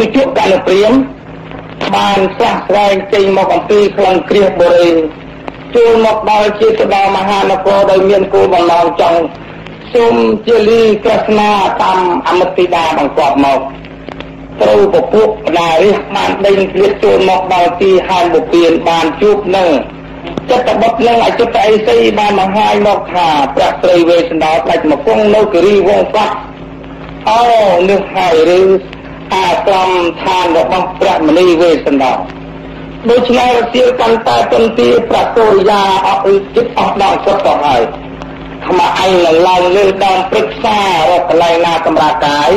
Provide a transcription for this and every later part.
ខ្ញុំទៅជួបកណ្ដព្រាហ្មណ៍បានស្រះស្រែងចេញមកអំពីក្លងគ្រាសបុរីចូលមកដល់ជាស្ដៅមហានគរដោយមានគោលបំណងចង់សូមជាលីក្រស្នាតាមអមតិតាបង្គាប់មកត្រូវពពុះបណ្ដារិះបានដេញគ្រាសចូលមកដល់ទីហើមបុព្វានបានជួបនឹងចិត្តបុត្រនឹងអជិតអេសីបានបង្ហាញមកថាព្រះត្រីវេស្សន្តរដាច់មកគង់នៅគិរីវង្សៈអូនេះហើយឬអាស្រមឋានរបស់ព្រះមុនីវេស្សន្តរដូច្នេះរសៀលកាន់តែទន្ទាប្រសូរិយាអស់ចិត្តអស់ដល់ចិត្តទៅហើយថ្មឯងឡើងលើដើមព្រឹក្សារបស់កន្លែងណាសម្រាប់កាយ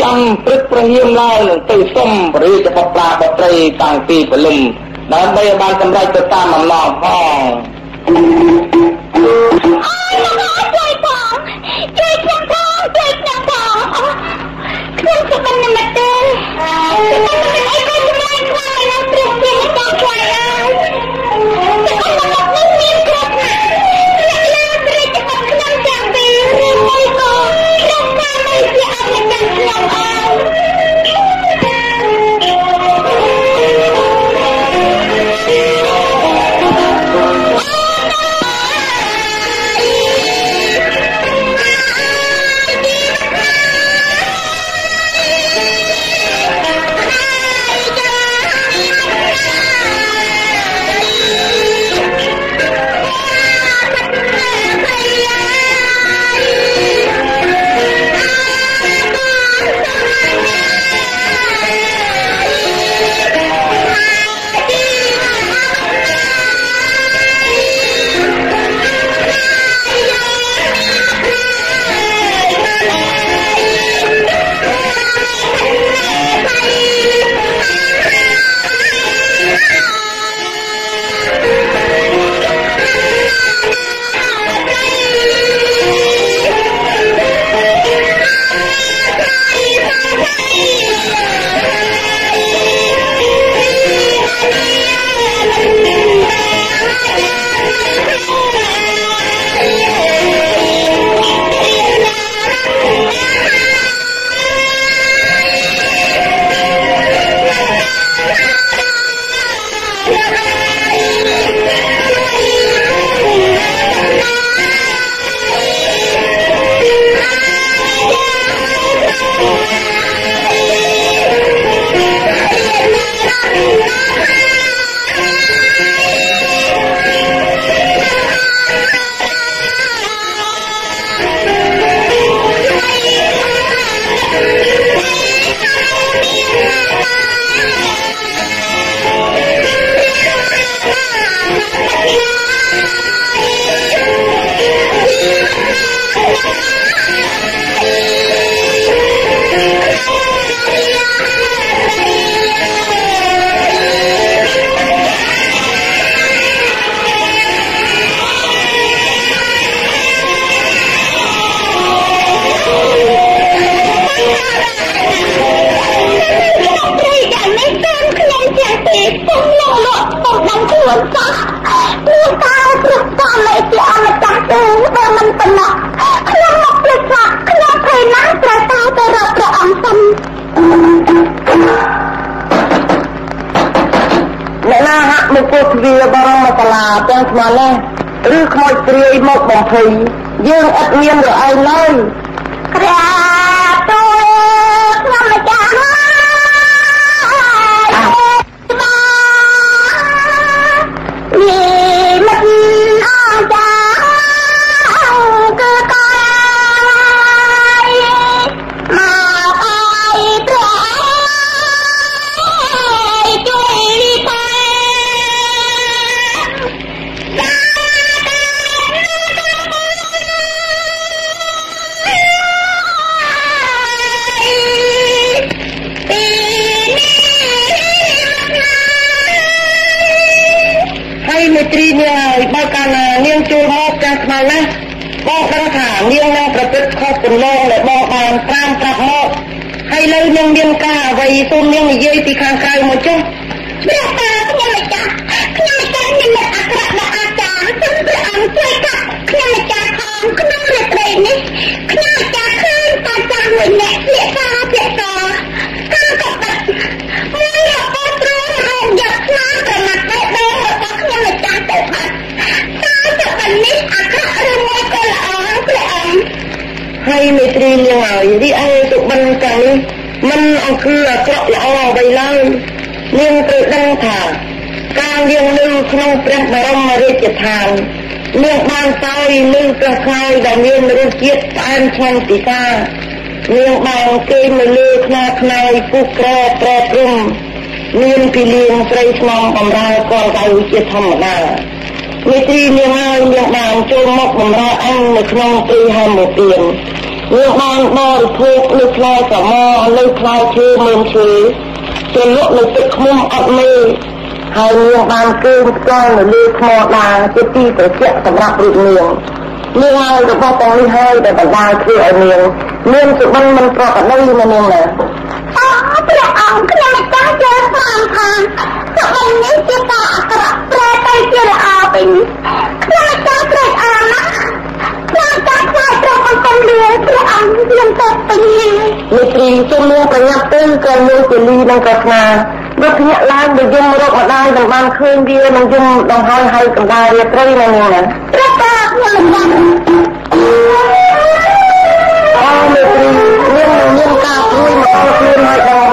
ចាំព្រឹកប្រហៀមឡើងទៅសុំបរិយាបត្រាបត្រីតាំងពីព្រលឹមដើម្បីឲ្យបានសម្រេចទៅតាមអំណងផងអូនមកជួយផងជួយខ្ញុំផងជួយខ្ញុំផងខ្ញុំសុខមិនមកទេខ្ញុំមិនអីក៏មិនខ្លាចខ្ញុំព្រឹកព្រឹកខ្ញុំខ្លាចហើយខ្ញុំមកមិនមានគ្រោះណាខ្ញុំឡើងព្រឹកខ្ញុំខ្ញុំចាំពីឬមួយក៏ខ្ញុំតាមមិនជាអត់ចាំខ្ញុំហើយយើងអត់មានរអីឡើយក្រាតូខ្ញុំម្ចាស់ហើយនេះមិនអស់ចាគឺកាយមកហើយព្រះជួយតាត្រីនេះហើយបើកាលណានាងចូលមកចាស់ស្មៅណាស់បងដឹងថានាងនឹងប្រព្រឹត្តខុសទំនងដែលបងបានតាមប្រាប់មកហើយឥឡូវនាងមានការអ្វីសូមនាងនិយាយពីខាងក្រៅមកចុះព្រះតាខ្ញុំម្ចាស់ខ្ញុំមិនអក្រក់ដល់អាចារ្យសូមព្រះអង្គជួយកាត់ខ្ញុំម្ចាស់ផងក្នុងរាត្រីនេះខ្ញុំម្ចាស់ឃើញតាចាស់មួយអ្នកជាសាជាតកាត់ យ៉ាងហើយរីឯសុបិនទាំងនេះមិនអង្គាអក្រក់ល្អអ្វីឡើយនាងត្រូវដឹងថាការយាងនៅក្នុងព្រះបរមរាជឋានមានបានតើនៅព្រះខ័យដែលមានរសជាតិផ្អែមឆ្ងាញ់ពិសាមានបានគេមកលើខ្នាខ្នៃពុះក្រប្រព្រំមានពីលៀងស្រីស្នងបំរើកូនដៅជាធម្មតាមេត្រីនាងហើយនាងបានចូលមកបំរើអង្គនៅក្នុងទីហោមទាននាងបានបរិភោគលើផ្លែសមលើផ្លែឈើមើមឈើចូលលក់នៅទឹកឃ្មុំអត់មេហើយនាងបានគេងផ្ទាល់នៅលើថ្មដាជាទីត្រជាក់សម្រាប់រូបនាងនាងហើយរបស់ទាំងនេះហើយដែលបណ្ដាលធ្វើឲ្យនាងមានសុបិនមិនប្រកបដោយនាងណាអូព្រះអង្គគ្រាន់តែចែកថាសុបិននេះជាការអក្រក់ប្រែទៅជាល្អវិញគ្រាន់តែត្រេកអរណាស់គ្រាន់តែខ្លាចត្រូវអង្គមលាព្រះអង្គមានតែពេញមេត្រីជំនួសប្រញាប់ទៅក៏មួយពលីនឹងក៏ស្នាបើភ្នាក់ឡើងបើយំរោគម្ដាយនឹងបានឃើញវានឹងយំដង្ហើយហើយកម្ដៅរាត្រីនៅនាងណាព្រះតាខ្ញុំមិនដឹងអូមេត្រីនាងនឹងមានការព្រួយមកដល់ខ្លួនហើយបងជប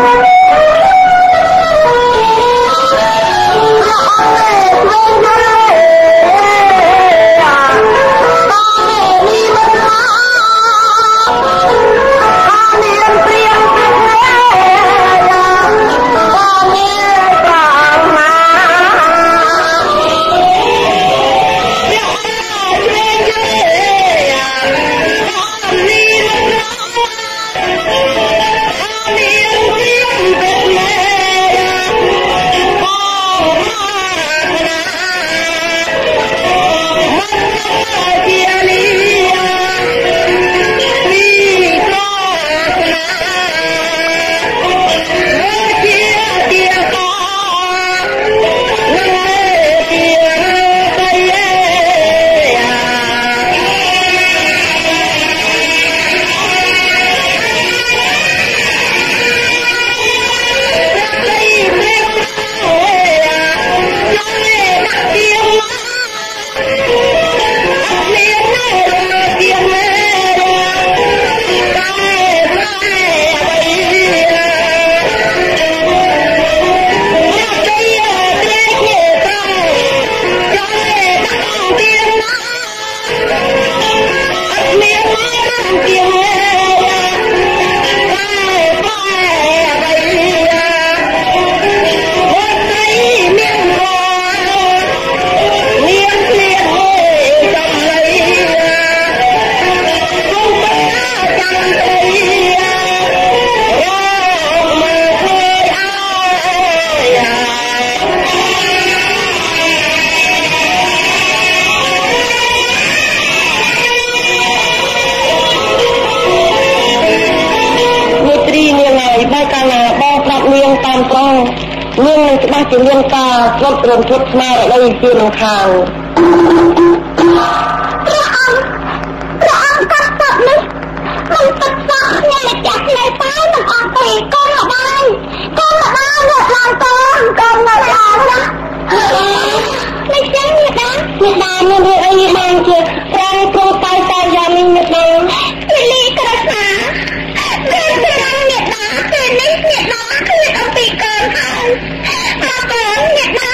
់ស្មារតីជាមិនខានព្រះអង្គកាត់ចាប់នេះមិនពិតសោះខ្ញុំមិនចាស់នៅតែមិនអត់ទេកូនល្បាយកូនល្បាយរត់ឡើងតកូននៅឡងណាមិនចឹងនេះដែរមិនដែរមានរឿងអីបានជាប្រងព្រោះតែតែយ៉ាងនេះមិនដែរពេលនេះក្រសាពេលព្រះអង្គនេះដែរពេលនេះនេះដែរគឺអំពីកូនហើយថាកូននេះដែរ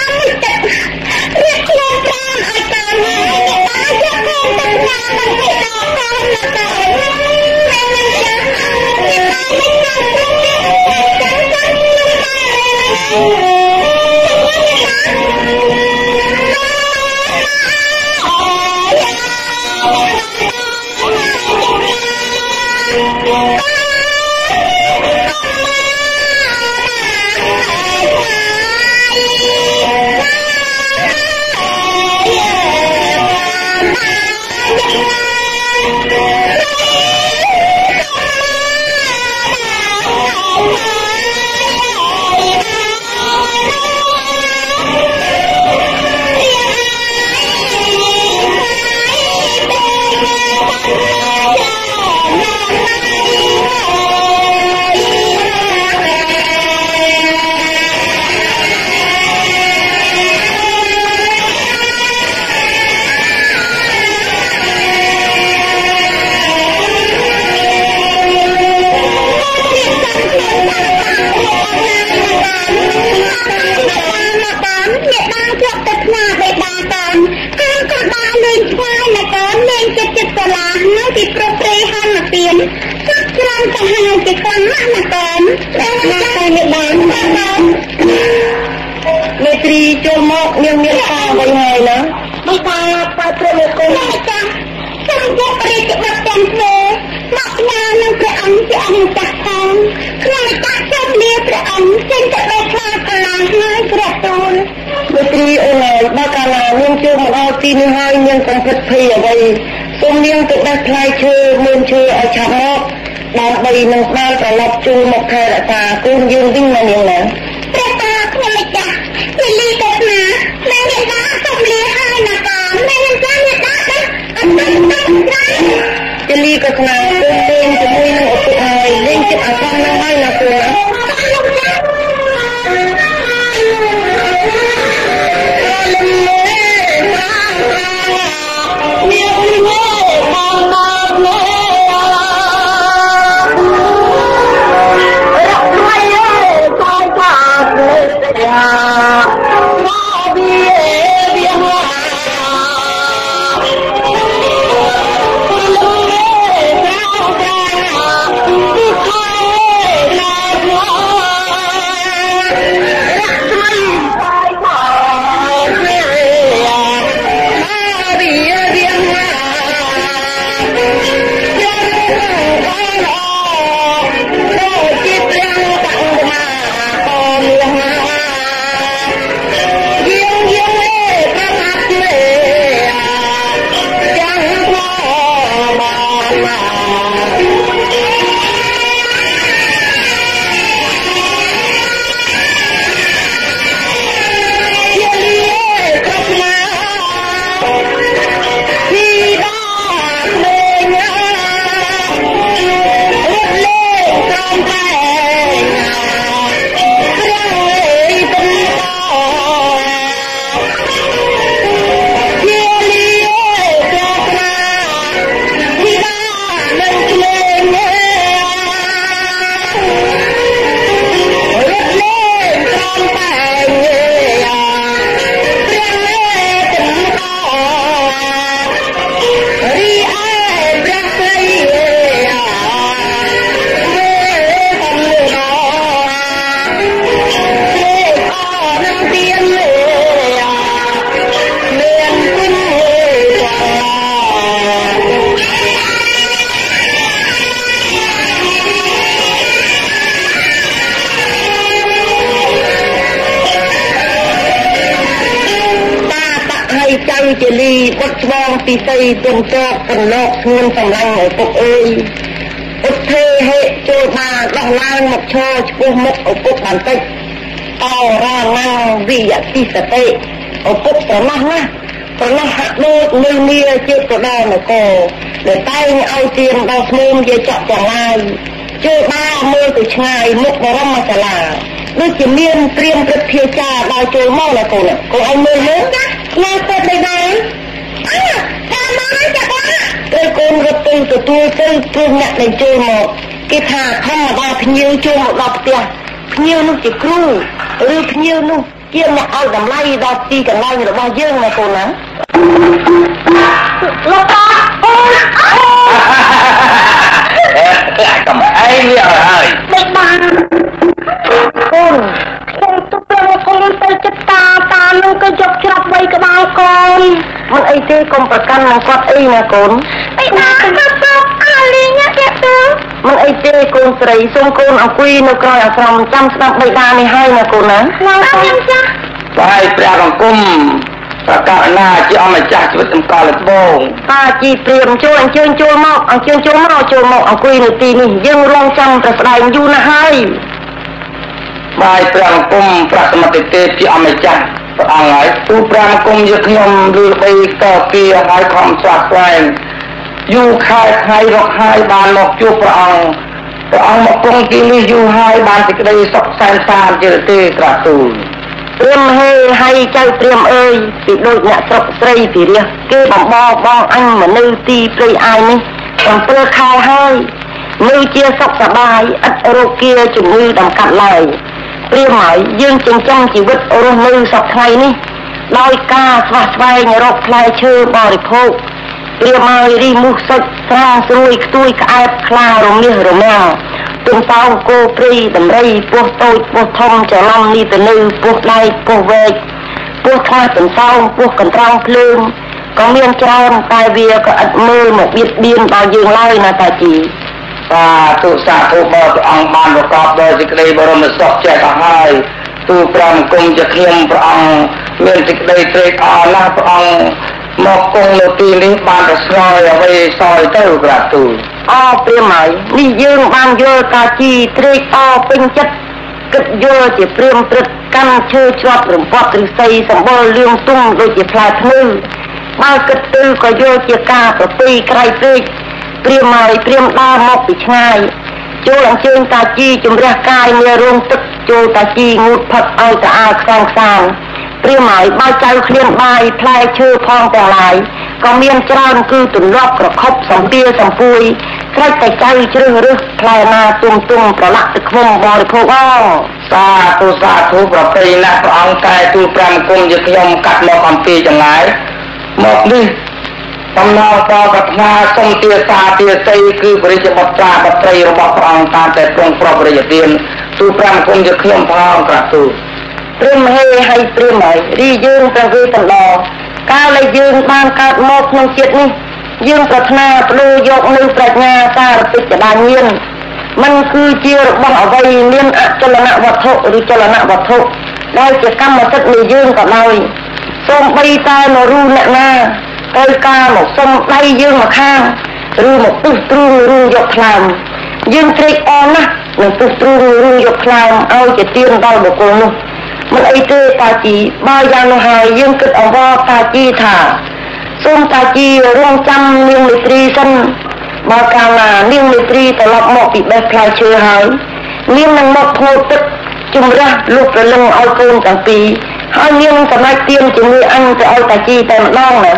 មកគង់នៅទីនេះបានស្រោចឲ្យវាសយទៅព្រះទូអោព្រាមហើយនេះយើងបានយល់តាជីត្រេកអពេញចិត្តគិតយល់ជាព្រាមព្រឹកកាន់ឈើជាប់រំពាត់ឫស្សីសម្បល់លឿងទុំដូចជាផ្លែធ្មឺមកគិតទៅក៏យល់ជាការប្រទីក្រៃព្រឹកព្រាមព្រៃព្រាមដើរមកពីឆ្ងាយចូលឡើងជើងតាជីជំរះកាយនារោងទឹកចូលតាជីងូតផឹកឲ្យស្អាតស្អាងសាងព្រាមហើយបើចៅឃ្លៀនបាយផ្លែឈើផងទាំងឡាយ ก็មានច្រើនគឺទំនប់ប្រខប់សំភារសំពួយក្រៃតែចៅជ្រើសរើសផ្លែណាទុំទុំប្រឡាក់ទឹកខ្ញុំបរិភោគអោសាទូសាធូប្រប្រៃណាព្រះអង្គតែទូប្រាំគុំជាខ្ញុំកាត់មកអំពីចម្ងាយមកនេះសំណោតបកថាសុំទាសាទាសីគឺព្រះរាជបុត្រាបុត្រីរបស់ព្រះអង្គតាមតែព្រងប្រប្រយទានទូប្រាំគុំជាខ្ញុំផងក្រាទូ ព្រឹងហេហើយព្រឹងហើយរីយើងប្រគេតឡោកាលតែយើងបានកាត់មកក្នុងចិត្តនេះយើងប្រាថ្នាព្រលយកនៅប្រាជ្ញាសារពិតដានញៀនມັນគឺជារបស់អ្វីមានអចលនវត្ថុឬចលនវត្ថុដែលជាកម្មសិទ្ធិនៃយើងក៏ឡើយសូមបីតែនៅរੂអ្នកណាត្រូវការមកសុំអីយើងមកខាងឬមកពុះទ្រូងឬយកថ្លាមយើងត្រេកអរណាស់នឹងពុះទ្រូងឬយកថ្លាមឲ្យជាទានដល់បុគ្គលនោះ มันไอ้เตตาจีบ่ายังหายยังคิดอวตาจีថាសូមតាជីរងចាំនាងមេត្រីសិនបើកាលណានាងមេត្រីត្រឡប់មកពីបេះផ្លែឈើហើយនាងនឹងមកធ្វើទឹកជំរះលោកប្រលឹងឲ្យខ្លួនទាំងពីរហើយនាងសម្ដេចទានជាមួយអង្គទៅឲ្យតាជីតែម្ដងណា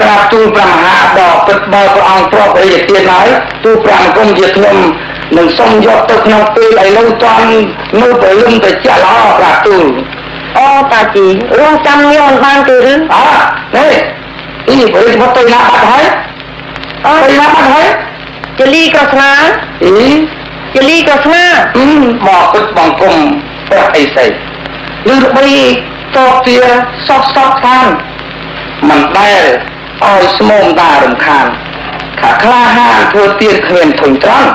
ក្រាបទូលព្រះមហាបបិទ្ធបើព្រះអង្គទ្រពអីទានហើយទូប្រាំគុំជាខ្ញុំ នឹងសំយោទឹកក្នុងពេលឥឡូវតាំងនៅព្រលឹមតែចាក់ល្អក្រាបទូលអោតាជីរងចាំនាងបានទេឬអើទេនេះព្រៃមកទៅណាបាត់ហើយទៅណាបាត់ហើយចលីក៏ស្នាអីចលីក៏ស្នាមកពិតបងគុំប្រអីស្អីនឹងទៅរីតបទាសោកសោកខានមិនដែលឲ្យស្មោមតារំខានខាខ្លះហានធ្វើទៀតគ្មានធុញត្រង់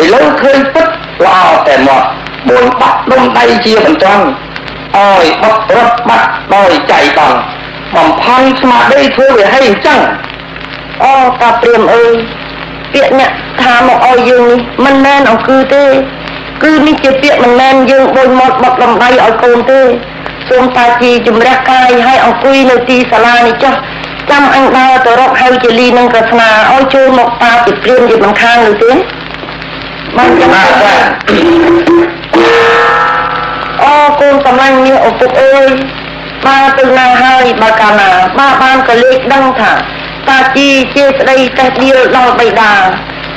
ឥឡូវឃើញពុតល្អតែមក บ่มพังสมาได้ทั่วให้จังอ้อตาเตรียมเอ้ยเปียกเนี่ยถามออกเอาอยู่นี่มันแน่นเอาคือเตคือนี่จะเปียกมันแน่นยืนบนหมดหมดลำไรเอาโกนเต โอ้โกนกำลังเนี่ยอุปกรณ์มาตึงนาหายบากามาบ้านก็เล็กดังค่ะตาจีเจตได้แต่เดียวลองไปด่า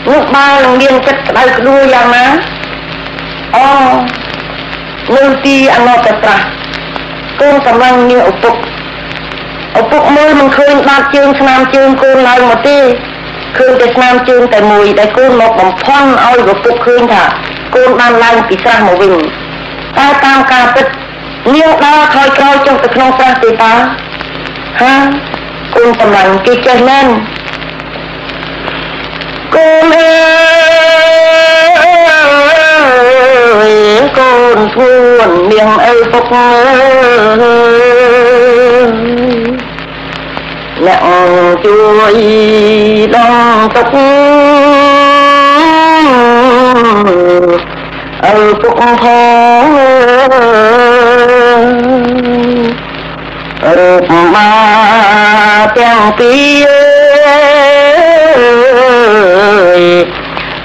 ลูกบ้านเรียนเจ็ดได้รู้ยังนะอ๋อลูกตีอันนอกกระตระโกนกำลังเนี่ยอุปกรณ์อุปกรณ์มือมันเคยมาเจียงสนามเจียงโกนลายหมดดิเคยแต่สนามเจียงแต่มวยได้โกนหมดมันพ่องเอาอยู่ปุกคืนค่ะโกนบ้านลายปีศาจหมดวิ่ง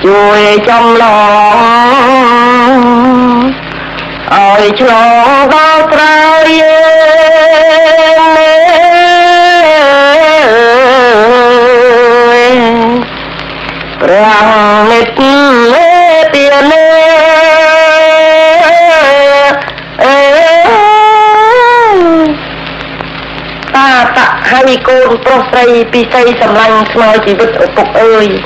ช่วยจำลองเอาช่วยโลกบ้าตราเรียนแม่แรงเม็ดเตี้ยเล่ตาตะให้โกนโปรไตรปีไตสำลังสมาจิตอุปกรณ์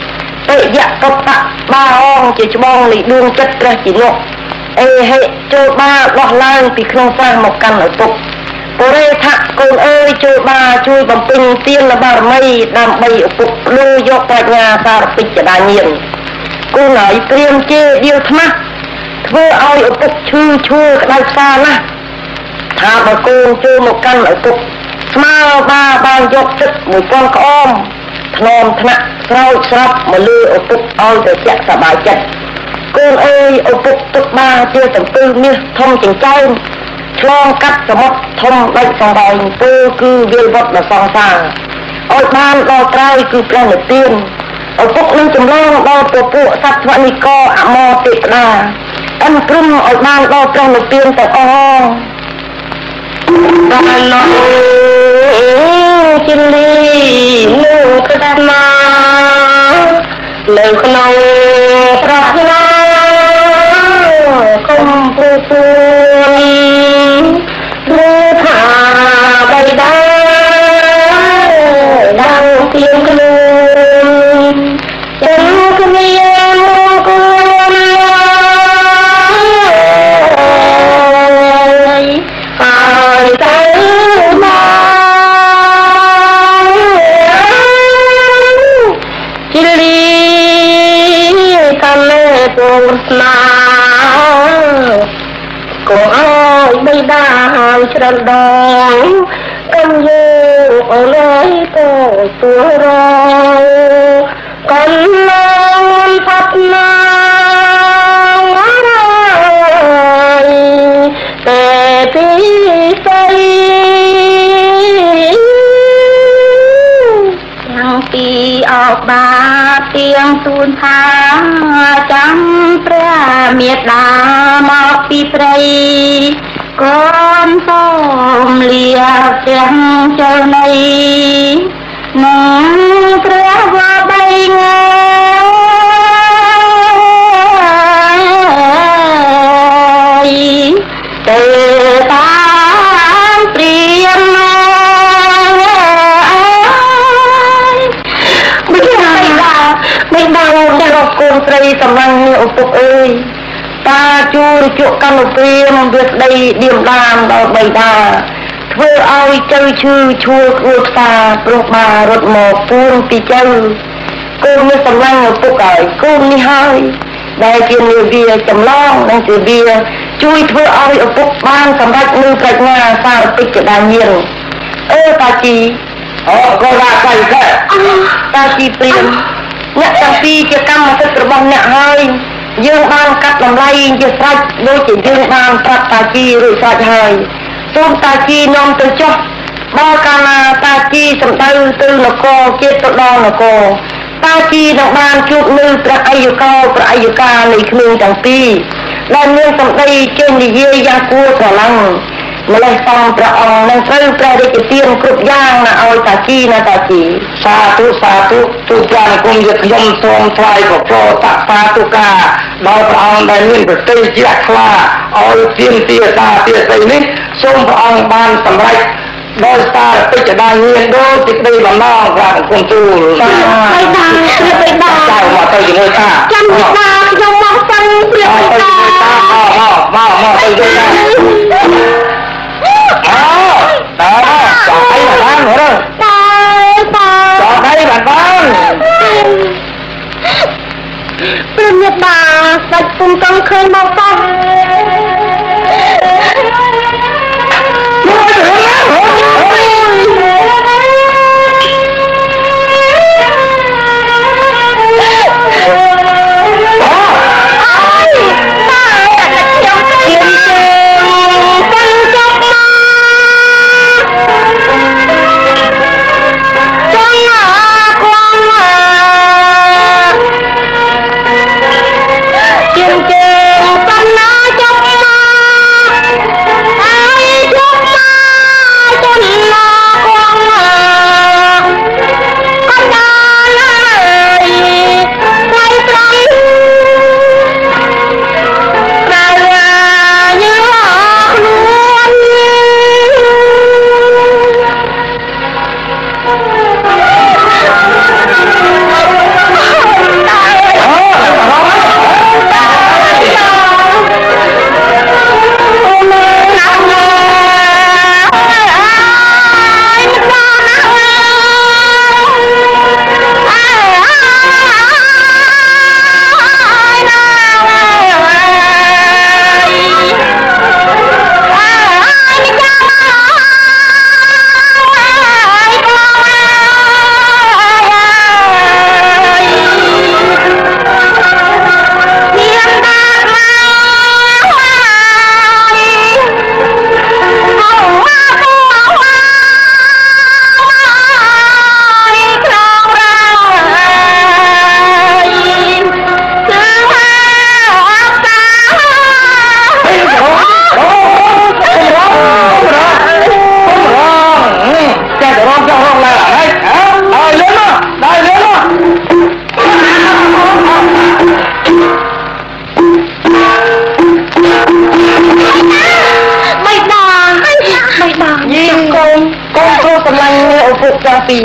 ពី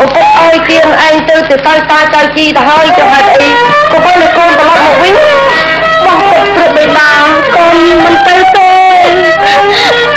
ឪពុកអើយទៀងឯងទៅទៅតាចៅជីទៅហើយចុះហេតុអីក៏ប៉ុន្តែកូនត្រឡប់មកវិញបោះទឹកព្រឹកបេតាកូនមិនទៅទេមិនដែរជាទៀនន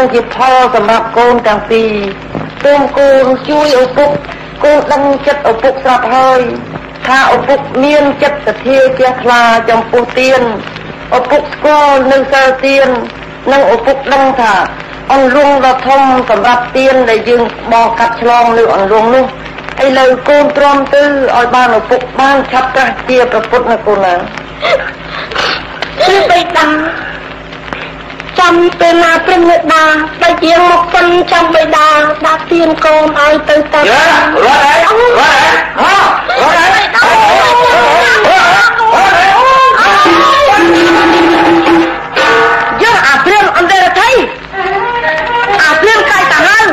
ឹងជាផលសម្រាប់កូនទាំងពីរកូនកូនជួយឪពុកកូនដឹងចិត្តឪពុកស្រាប់ហើយថាឪពុកមានចិត្តសទ្ធាជ្រះថ្លាចំពោះទៀនឪពុកស្គាល់នៅសើទៀននិងឪពុកដឹងថាអង្រងដ៏ធំសម្រាប់ទៀនដែលយើងបោះកាត់ឆ្លងលើអង្រងនោះឥឡូវកូនទ្រាំទៅឲ្យបានឪពុកបានឆាប់ប្រាស់ជាប្រពុតណាកូនណាគឺបេតាចាំពេលណាព្រឹកនេះដាបើជាមកប៉ុនចាំបិតាដាក់ទៀនកូនឲ្យទៅតារត់ហើយយកអាព្រឹកអន្តរថៃអាព្រឹកកាយតាហើយ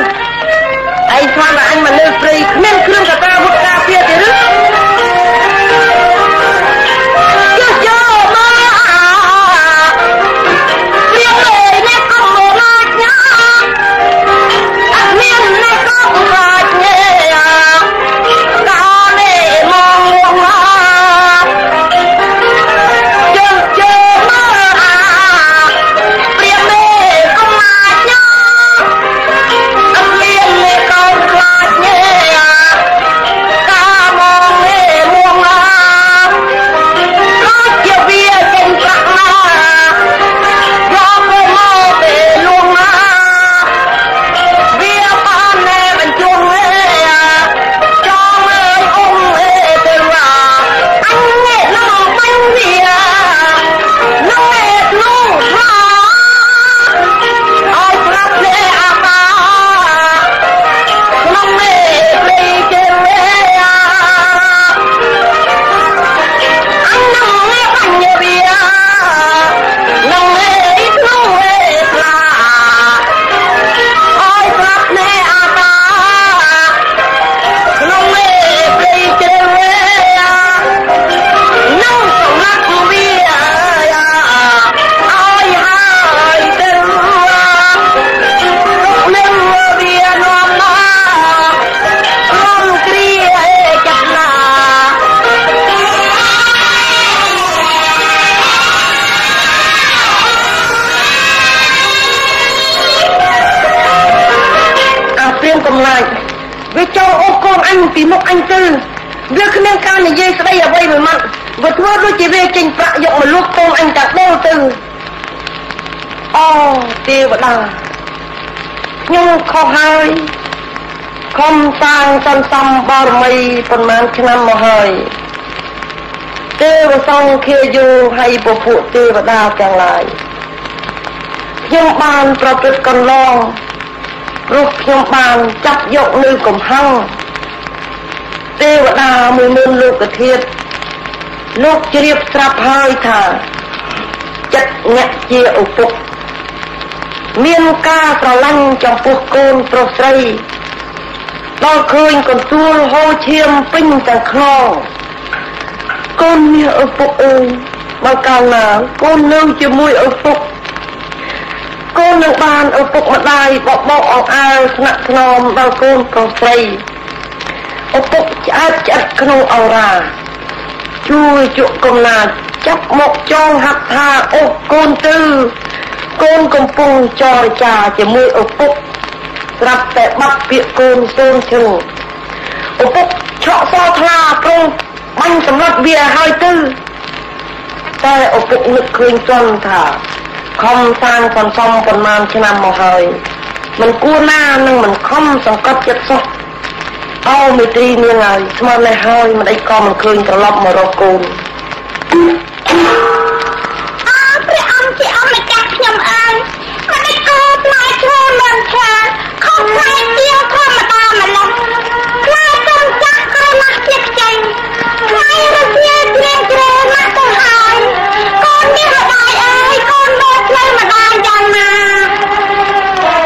អីស្មានអញមកលើព្រៃគ្មានគ្រឿងកតាវុកាពីទេឬពីមុខអញទៅវាគ្មានការនិយាយស្ដីអ្វីមួយម៉ាត់វាធ្វើដូចជាវាចេញប្រាក់យកមកលួចកូនអញតាដុលទៅអូទេវតាខ្ញុំខុសហើយខំសាងសន្សំបារមីប៉ុន្មានឆ្នាំមកហើយទេវសង្ឃាយោហើយពពួកទេវតាទាំងឡាយខ្ញុំបានប្រព្រឹត្តកន្លងព្រោះខ្ញុំបានចាប់យកនៅកំហឹងទេវតាមួយមុនលោកធាតុលោកជ្រាបស្រាប់ហើយថាចិត្តអ្នកជាឪពុកមានការស្រឡាញ់ចំពោះកូនប្រុសស្រី ដល់ឃើញកន្ទួលហូរឈាមពេញទាំងខ្នងកូនមាសឪពុកអើយបើកាលណាកូននៅជាមួយឪពុកកូននឹងបានឪពុកម្ដាយបបោកអង្អើលស្នាក់ថ្នមដល់កូនប្រុសស្រីឪពុកឆ្អែតឆ្អិតក្នុងអរាជួយជក់កំណាចចាប់មកចងហាក់ថាអូកូនទៅកូនកំពុងចរចាជាមួយឪពុកស្រាប់តែបាត់ពាក្យកូនសូនជ្រូកឪពុកឆក់សោថ្លាប្រុសបាញ់សម្លាប់វាហើយទៅតែឪពុកនឹកឃើញចង់ថាខំសាងសន្សំប៉ុន្មានឆ្នាំមកហើយមិនគួរណានឹងមិនខំសង្កត់ចិត្តសោះអូមេត្រីនាងហើយស្មាននេះហើយមិនអីក៏មិនឃើញត្រឡប់មករកកូនអូព្រះអង្គជាអង្គម្ចាស់ខ្ញុំអើយមិនអីក៏ផ្លែឈើលំឆាខំផ្លែទៀវធម្មតាម្ល៉េះផ្លែទុំចាស់ក្រណាស់ជាខ្ចីផ្លែរសៀលត្រៀមក្រណាស់ទៅហើយកូននេះម្ដាយអើយកូនមើលផ្លូវម្ដាយយ៉ាងណា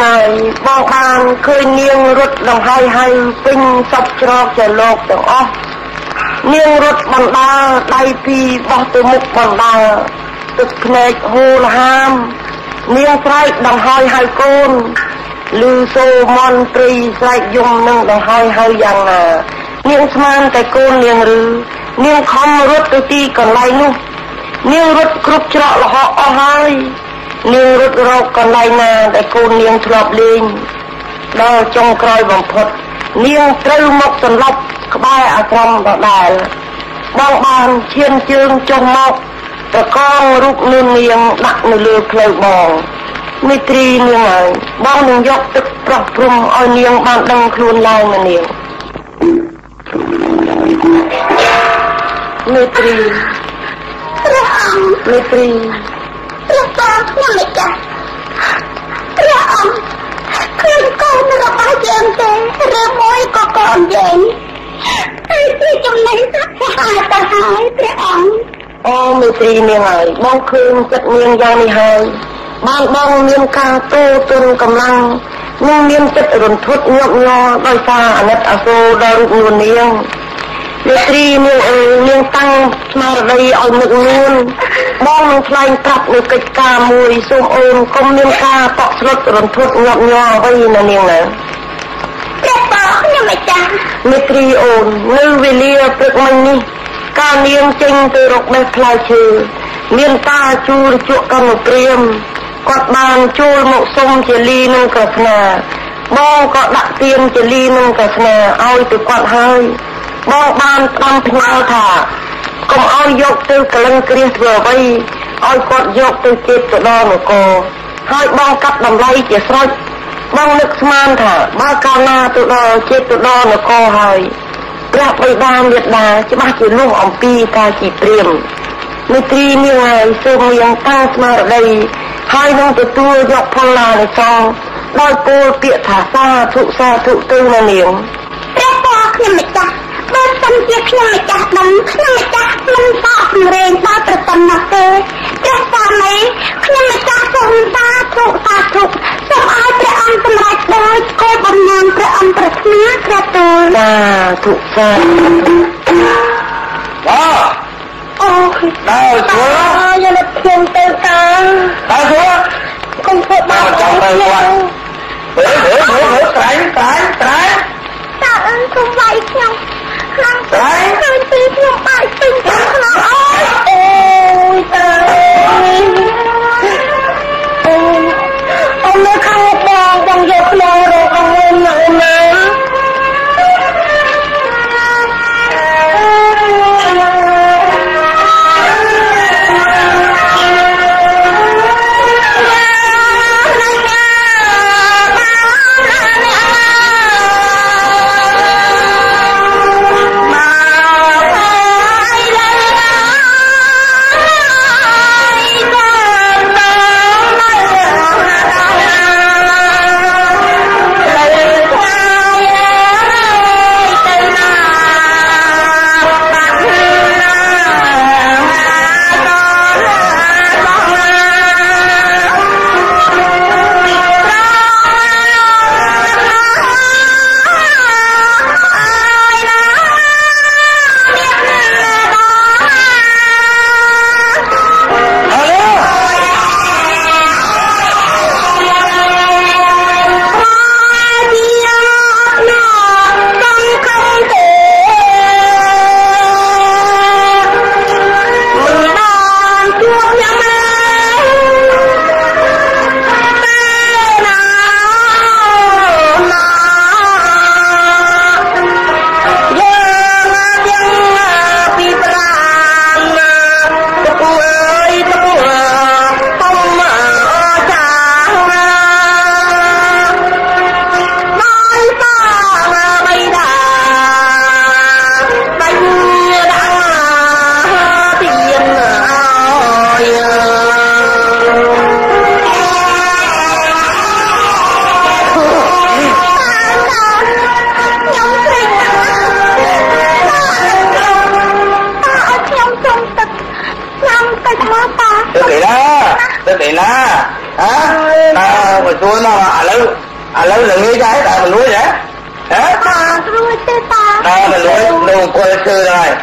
ហើយ បង បាន ឃើញ នាង រត់ ដង្ហៃ ហើយ ពេញ សព ច្រក ជា លោក ទាំង អស់ នាង រត់ បណ្ដាល ដៃ ពីរ បោះ ទៅ មុខ បណ្ដាល ទឹក ភ្នែក ហូរ ហាម នាង ស្រែក ដង្ហៃ ហើយ កូន លឺ សូរ មន្ត្រី ស្រែក យំ នឹង ដង្ហៃ ហើយ យ៉ាង ណា នាង ស្មាន តែ កូន នាង ឬ នាង ខំ រត់ ទៅ ទី កន្លែង នោះ នាង រត់ គ្រប់ ច្រក លហក អស់ ហើយ នាងរត់រកកន្លែងណាដែលកូននាងធ្លាប់លេងដល់ចុងក្រោយបំផុតនាងត្រូវមកសន្លប់ក្បែរអាស្រមដដែលបងបានឈានជើងចុះមកប្រកងរូបនាងដាក់នៅលើផ្លូវបងមេត្រីនាងហើយបងនឹងយកទឹកប្រោះព្រំឲ្យនាងបានដឹងខ្លួនឡើងនាងមេត្រីព្រះអង្គ ព្រះអង្គ លោកគ្រីមានអើយនាងតាំងស្មារតីឲ្យនឹកលួនបងនឹងថ្លែងប្រាប់នៅកិច្ចការមួយសូមអូនគុំមានការតក់ស្លុតរន្ធត់ញាប់ញ័រអ្វីណានាងណាព្រះបងខ្ញុំអាចារ្យមេត្រីអូននៅវេលាព្រឹកមិញនេះកាលនាងចេញទៅរកបេះផ្លែឈើមានតាជួលជក់កម្មព្រាមគាត់បានជួលមកសុំជាលីនឹងក្រស្នាបងក៏ដាក់ទានជាលីនឹងក្រស្នាឲ្យទៅគាត់ហើយ បងបានតាមផ្ញើថាកុំឲ្យយកទៅគៀបទៅដល់នគរហើយបងកាត់តម្លៃជាស្រេចបងនឹកស្មានថាបើកាលណាទៅដល់ជេតទៅដល់នគរហើយព្រះបីបានយត់ដាច្បាស់ជាលោកអំពីតាជាព្រាមមេត្រីនាងហើយសូមយើងតាស្មារតីហើយនឹងទទួលយកផលឡានេះផងដោយពលពាក្យថាសាធុសាធុទៅនៅនាង ព្រះបងខ្ញុំមិនចាស់ Hãy subscribe cho kênh Ghiền Mì Gõ Để không bỏ lỡ cái tiền đó hả? Hồi xưa nó ở lớn là nghĩ cái tại mình nuôi vậy hả? Mình nuôi luôn coi sư rồi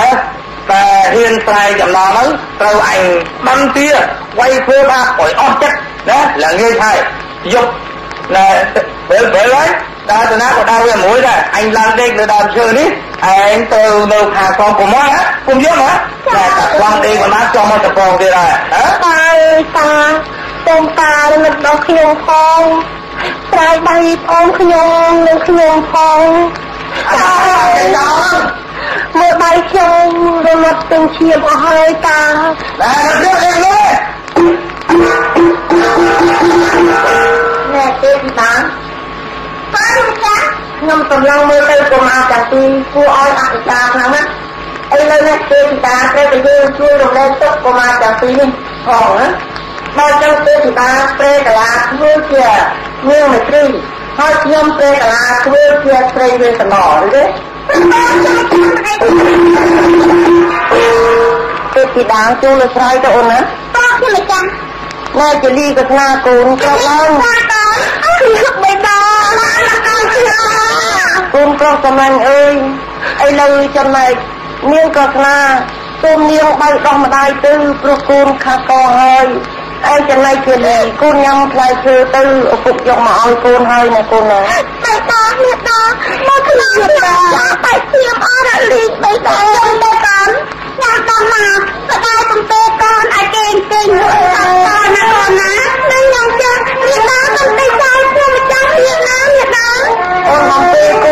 hả? Ta hiên tay chậm nó lắm, tao ảnh băng tia quay cô ba khỏi óc chất đó là nghe thầy dục là bởi lấy ta từ nát của đau cái mũi ra anh làm đi từ đàm sư đi anh từ đầu hàng con của mối á cũng giúp hả là tập quăng đi còn nát cho mối tập còn kia rồi hả? Ta tôn ta là mình đọc nhiều phong trai bay ôm khuyên lên khuyên phong cái đó một bài chồng rồi mặt từng chiếm ở hai ta là mặt nước em luôn nè tên bán không chắc ngâm tầm lòng mơ cây của màu chẳng tìm cô oi ạc của ta lắm á ấy lên nè tên ta cái cái dương chui đồng lên tốc của màu chẳng tìm hổng á bao trong tên ta cái là thua kìa nguyên mệt tri hơi nhâm cái là thua kìa trây về tầm đỏ rồi đấy tôi thì đáng tôi là sai cho ôn á to khi mà chăng nay chỉ đi gặp na cồn cao lắm cồn cao tầm anh ơi ai lời cho mày miếng gặp na tôi miếng bay đong mà đai tư pro cồn khá to hơi ai cho nay chỉ đi cồn nhâm lại chơi tư phục dụng mà ôi cồn hơi này cồn này bay to miếng to mau thử đó bay tiêm ở đại lý bay to bay to nhà con nào phải đai cùng tê con ai kèn kènព្រះអង្គដឹក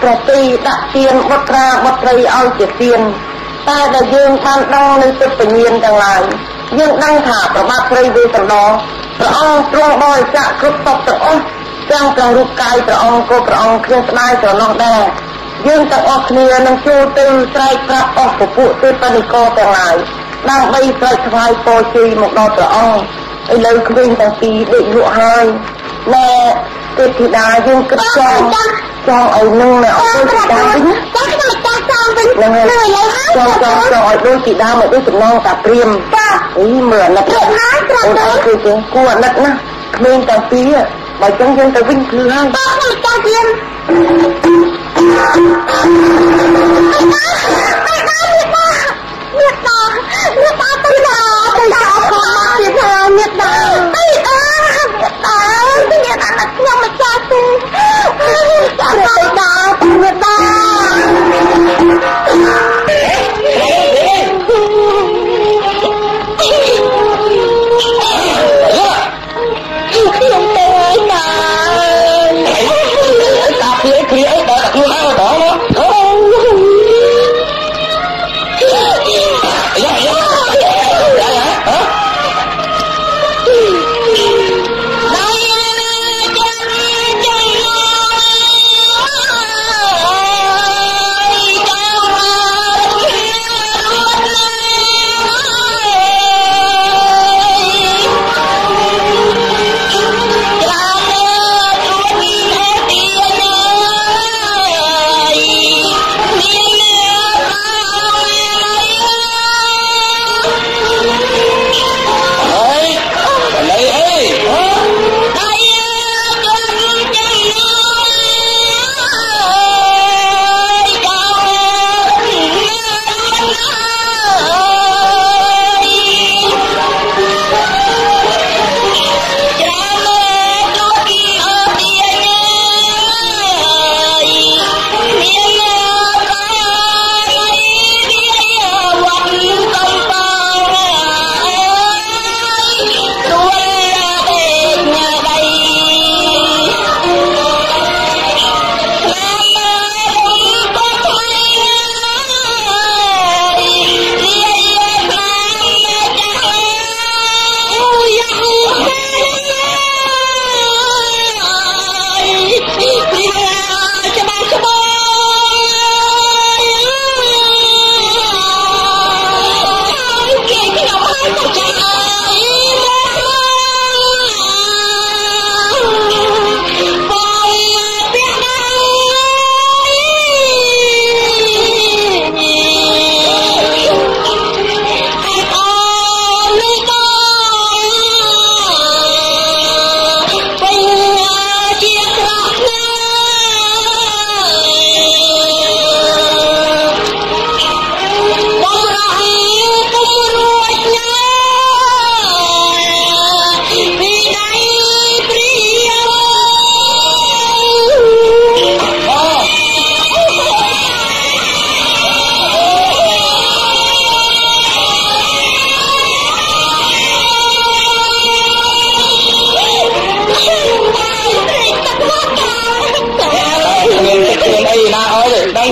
ព្រះទ័យដាក់ទានវត្តរាវត្តរីឲ្យជាទានតែដែលយើងបានដឹងនៅទឹកពញាណទាំងឡាយយើងដឹងថាប្រមាត់រីវេសណ្ដោព្រះអង្គទ្រង់បរិស័កគ្រប់សពទាំងអស់ទាំងទាំងក្នុងរូបកាយព្រះអង្គគ្រប់ព្រះអង្គគ្មានស្នាយត្រឡប់ដែរយើងទាំងអស់គ្នានឹងចូលទៅស្រែកប្រាប់អស់ពពួកទេបនិកទាំងឡាយដើម្បីស្រែកថ្វាយពរជ័យមកដល់ព្រះអង្គឥឡូវគ្មានទាំងពីរលេចលក់ហើយណែ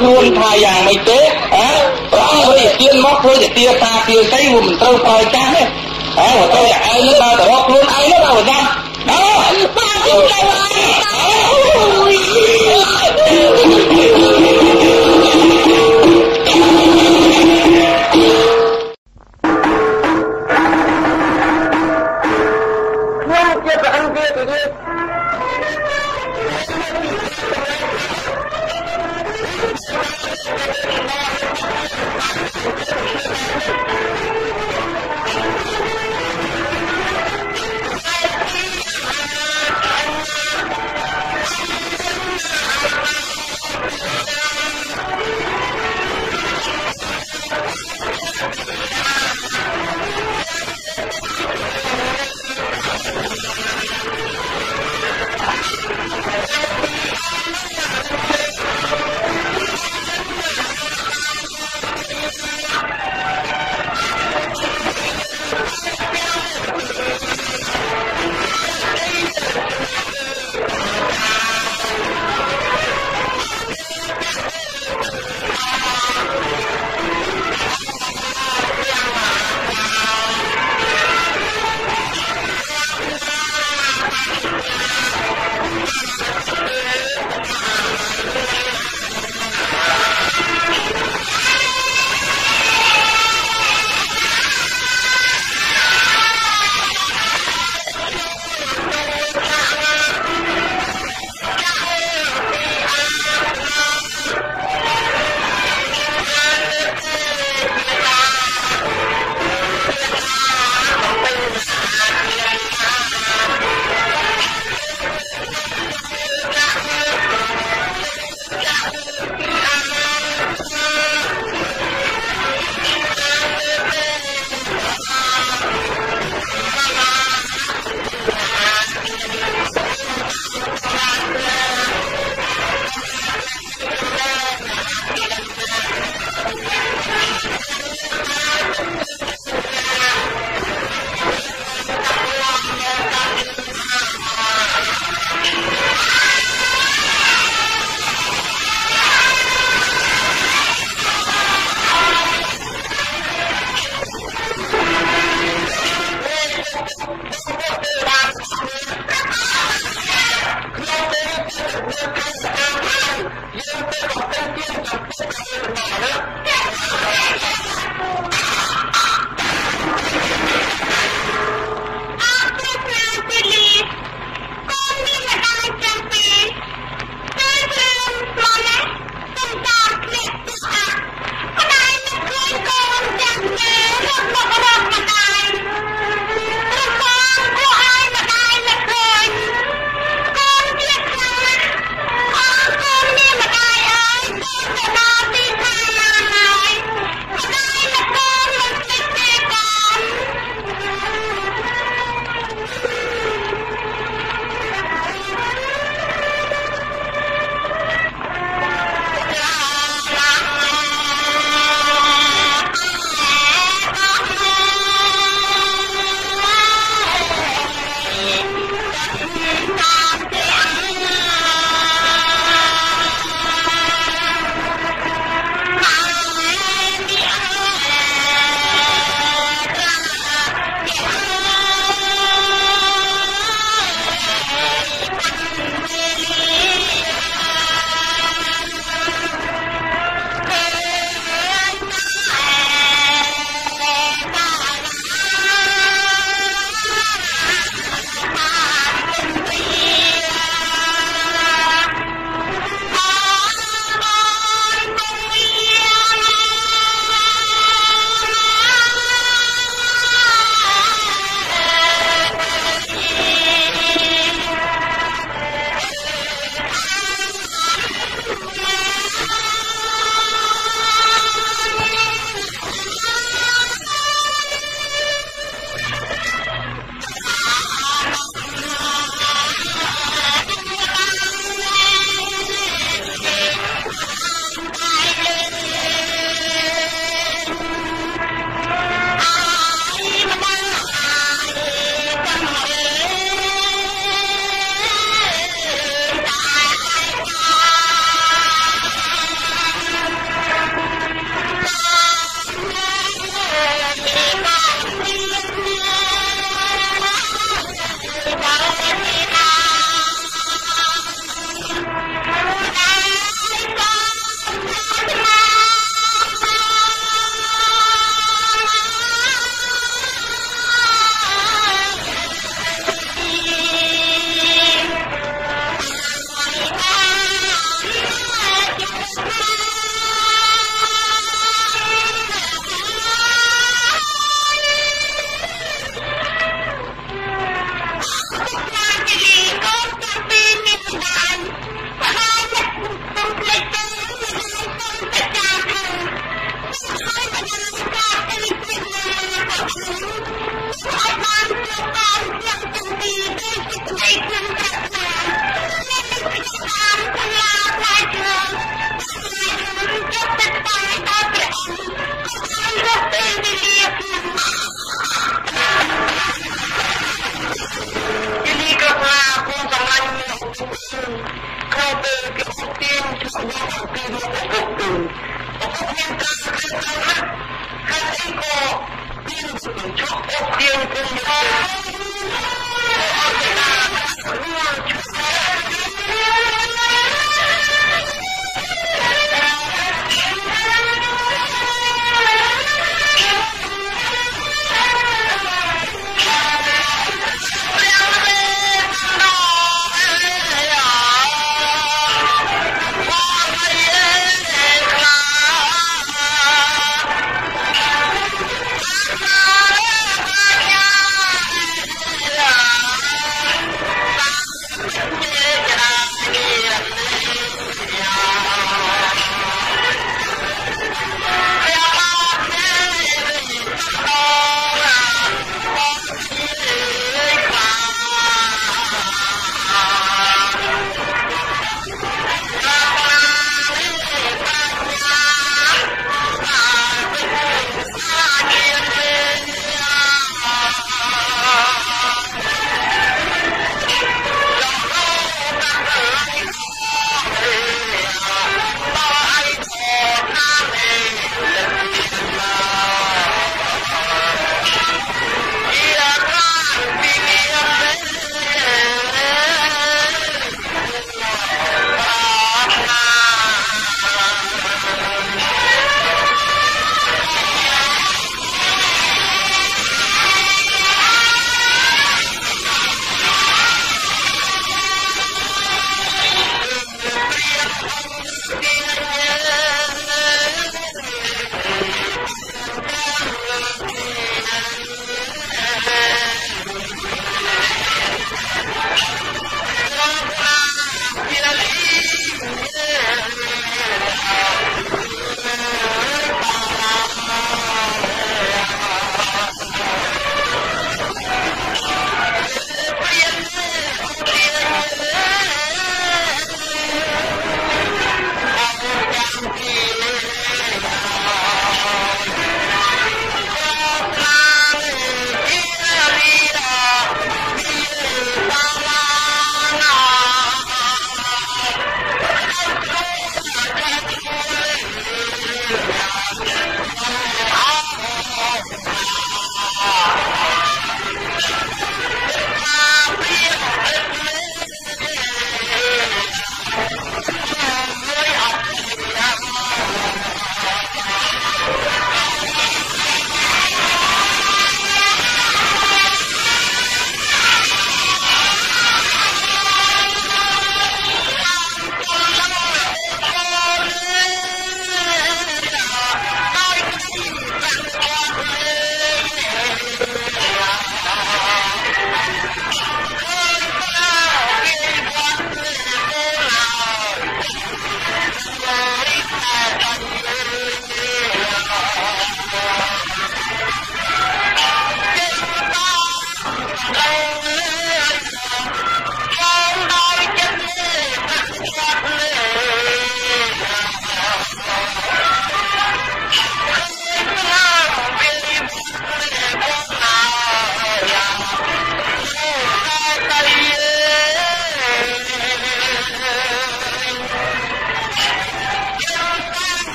ខ្លួនថាយ៉ាងម៉េចទេអើព្រះអង្គព្រះទៀនមកព្រោះទៀនតាទៀនស្អីមិនត្រូវប្រយចាស់ទេអើទៅតែឯងដល់ទៅរកខ្លួនឯងទៅបើថាដល់បាទខ្លួនឯង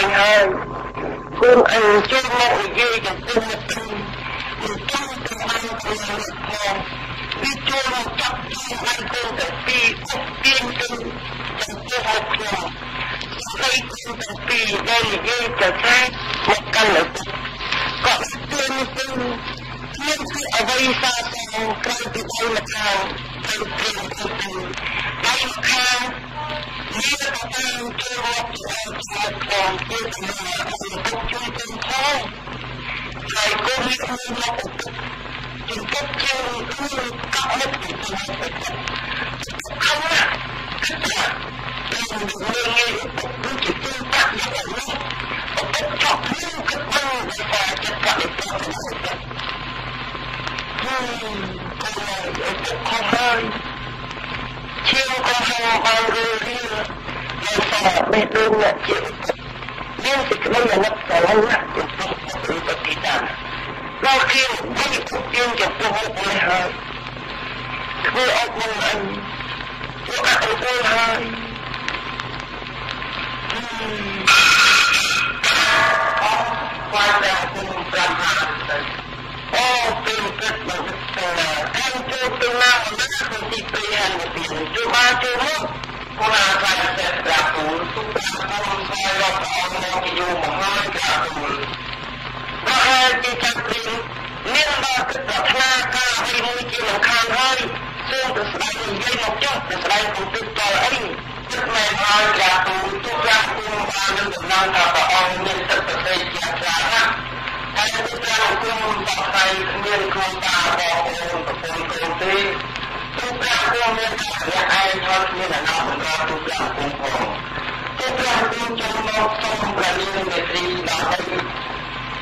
الأنهار قم أنشرنا إليك سنة من كنت أنت المكان بدون تقديم من كنت فيه أخبرتم تنتهكنا صحيتم في ذلك فيه مكلفة قصدتم Mesti abaisa yang kau dibuat kau terpilih baik kau dia akan terwakil dalam kehidupan untuk kau kau boleh melakukan untuk kau melakukan karena kita yang mengenai untuk kita ini untuk kau melakukan sesuatu Con hơi chiêu con hàng bao người riêng làm sao bên đơn là chịu riêng thì bây giờ ngập cả lăng nặng của tôi của tôi và tí đàn đôi khi cũng có những cuộc riêng cho tôi một người hơi thưa ông quân anh tôi cả tôi quân hơi có quan đạo cùng làm hạt đấy Oh, pintar betul. Anju tengah mesti pilihan betul. Cuma kurang saya berapun, kurang saya orang yang mahal berapun. Mahal dicapai, nilai ketakna kami mungkin akan hari sudah selain dia macam selain untuk tali. Memang berapun, berapun ada dengan apa orang yang terpercaya kerana. Saya bukan kumpai dengan kumpa atau kumpi, bukan kumpulan ayat yang nampak bukan kumpul, bukan kumpulan sombra ini negeri dapat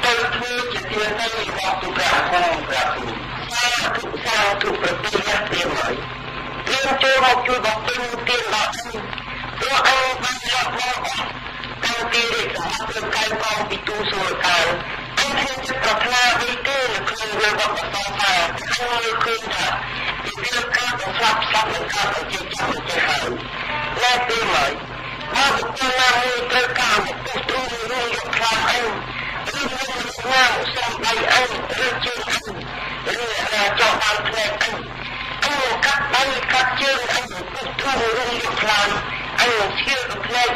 tertuju setiap waktu berlaku. Satu pertigaan terlebih, mencoba cuba pentinglah doa berdoa, kau diri maklumkan kau itu surkan. Karena itu kemudian waktu saya kemudian itu kan sab sab kan kita tahu. Lebih baik maksudnya itu kan itu rujuk kan rujuk sampai an rujuk coba klik kalau kat balik kat jalan itu rujuk kan ayo siap klik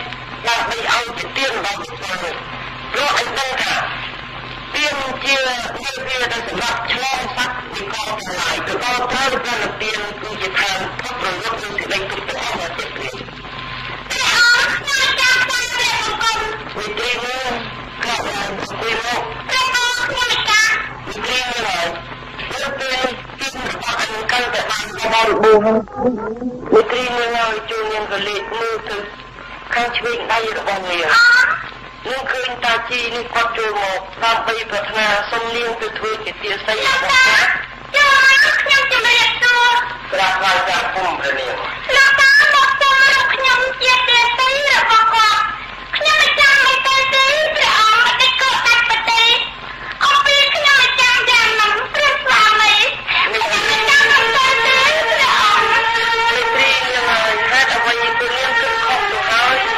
nanti auto tim bagi saya. Doa kita Tiang dia dia dah sebab celah sak di kau terlai, kau terluka lebih untuk kita perlu untuk kita awal sekali. Mitrimu kau mitrimu mitrimu lah. Lebih kita akan dapat baru bukan mitrimu yang cuman kelik mulut kan cuman air banyak. Mungkin tadi ini kau cuma sampai bertanya sembilan betul kita saya bukan. Jangan kenyang cembelit tu. Berapa jam pun berniat. Lapa waktu malam kenyang kita saya bukan. Kenyang macam macam saya berang dekat betul. Apa kenyang macam jam enam bersama. Kenyang macam macam saya berang. Betul lah. Ada banyak kenyang terkau terkau.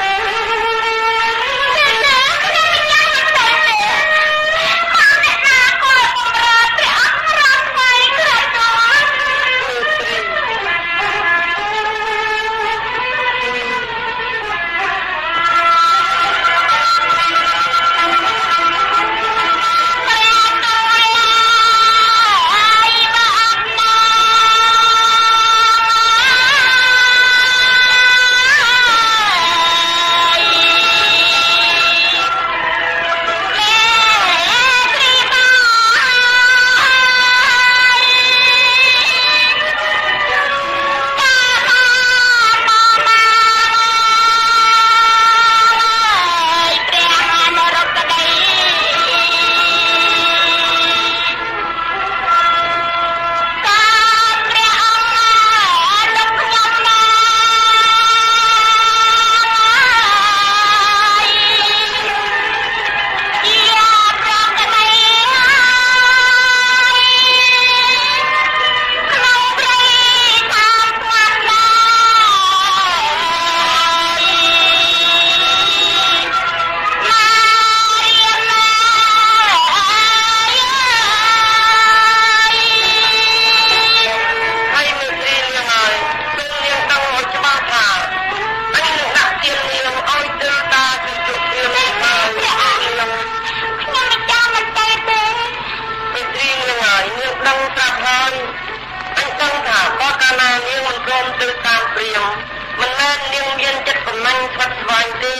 កើតនាងមានចិត្តប្រមាញ់ស្វិតស្វាញទេ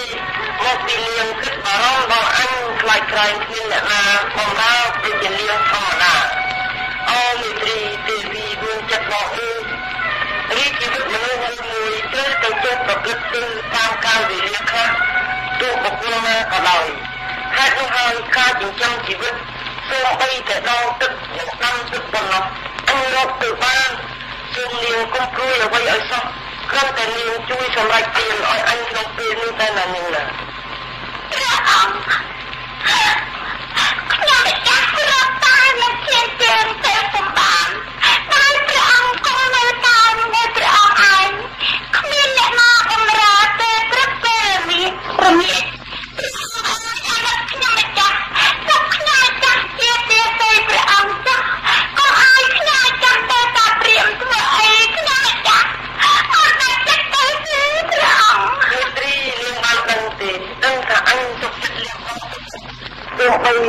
មកពីនាងគិតបារម្ភបងអញខ្លាចក្រែងគ្មានអ្នកណាបំរើដូចជានាងធម្មតាអូមេត្រីទេវីដួងចិត្តបងអើយរីជីវិតមនុស្សមួយត្រូវទៅចេះប្រព្រឹត្តទៅតាមកាលវេលាខ្លះទោះបុគ្គលណាក៏ដោយហេតុនោះហើយការចិញ្ចឹមជីវិតសូម្បីតែដងទឹកនិងដាំទឹកប៉ុណ្ណោះអញរកទៅបានសូមនាងកុំព្រួយអ្វីឲ្យសោះគ្រាន់តែនាងជួយសម្រេចទានឲ្យអញក្នុងពេលនេះតែណានាងណាព្រះអង្គខ្ញុំមិនចាស់គ្រាន់តែនឹងជាជាងទេពុំបានតែព្រះអង្គគង់នៅតាមនៃព្រះអង្គឯងគ្មានអ្នកណាបំរើទេព្រឹកពេលនេះព្រមនេះខ្ញុំខ្ញុំរូ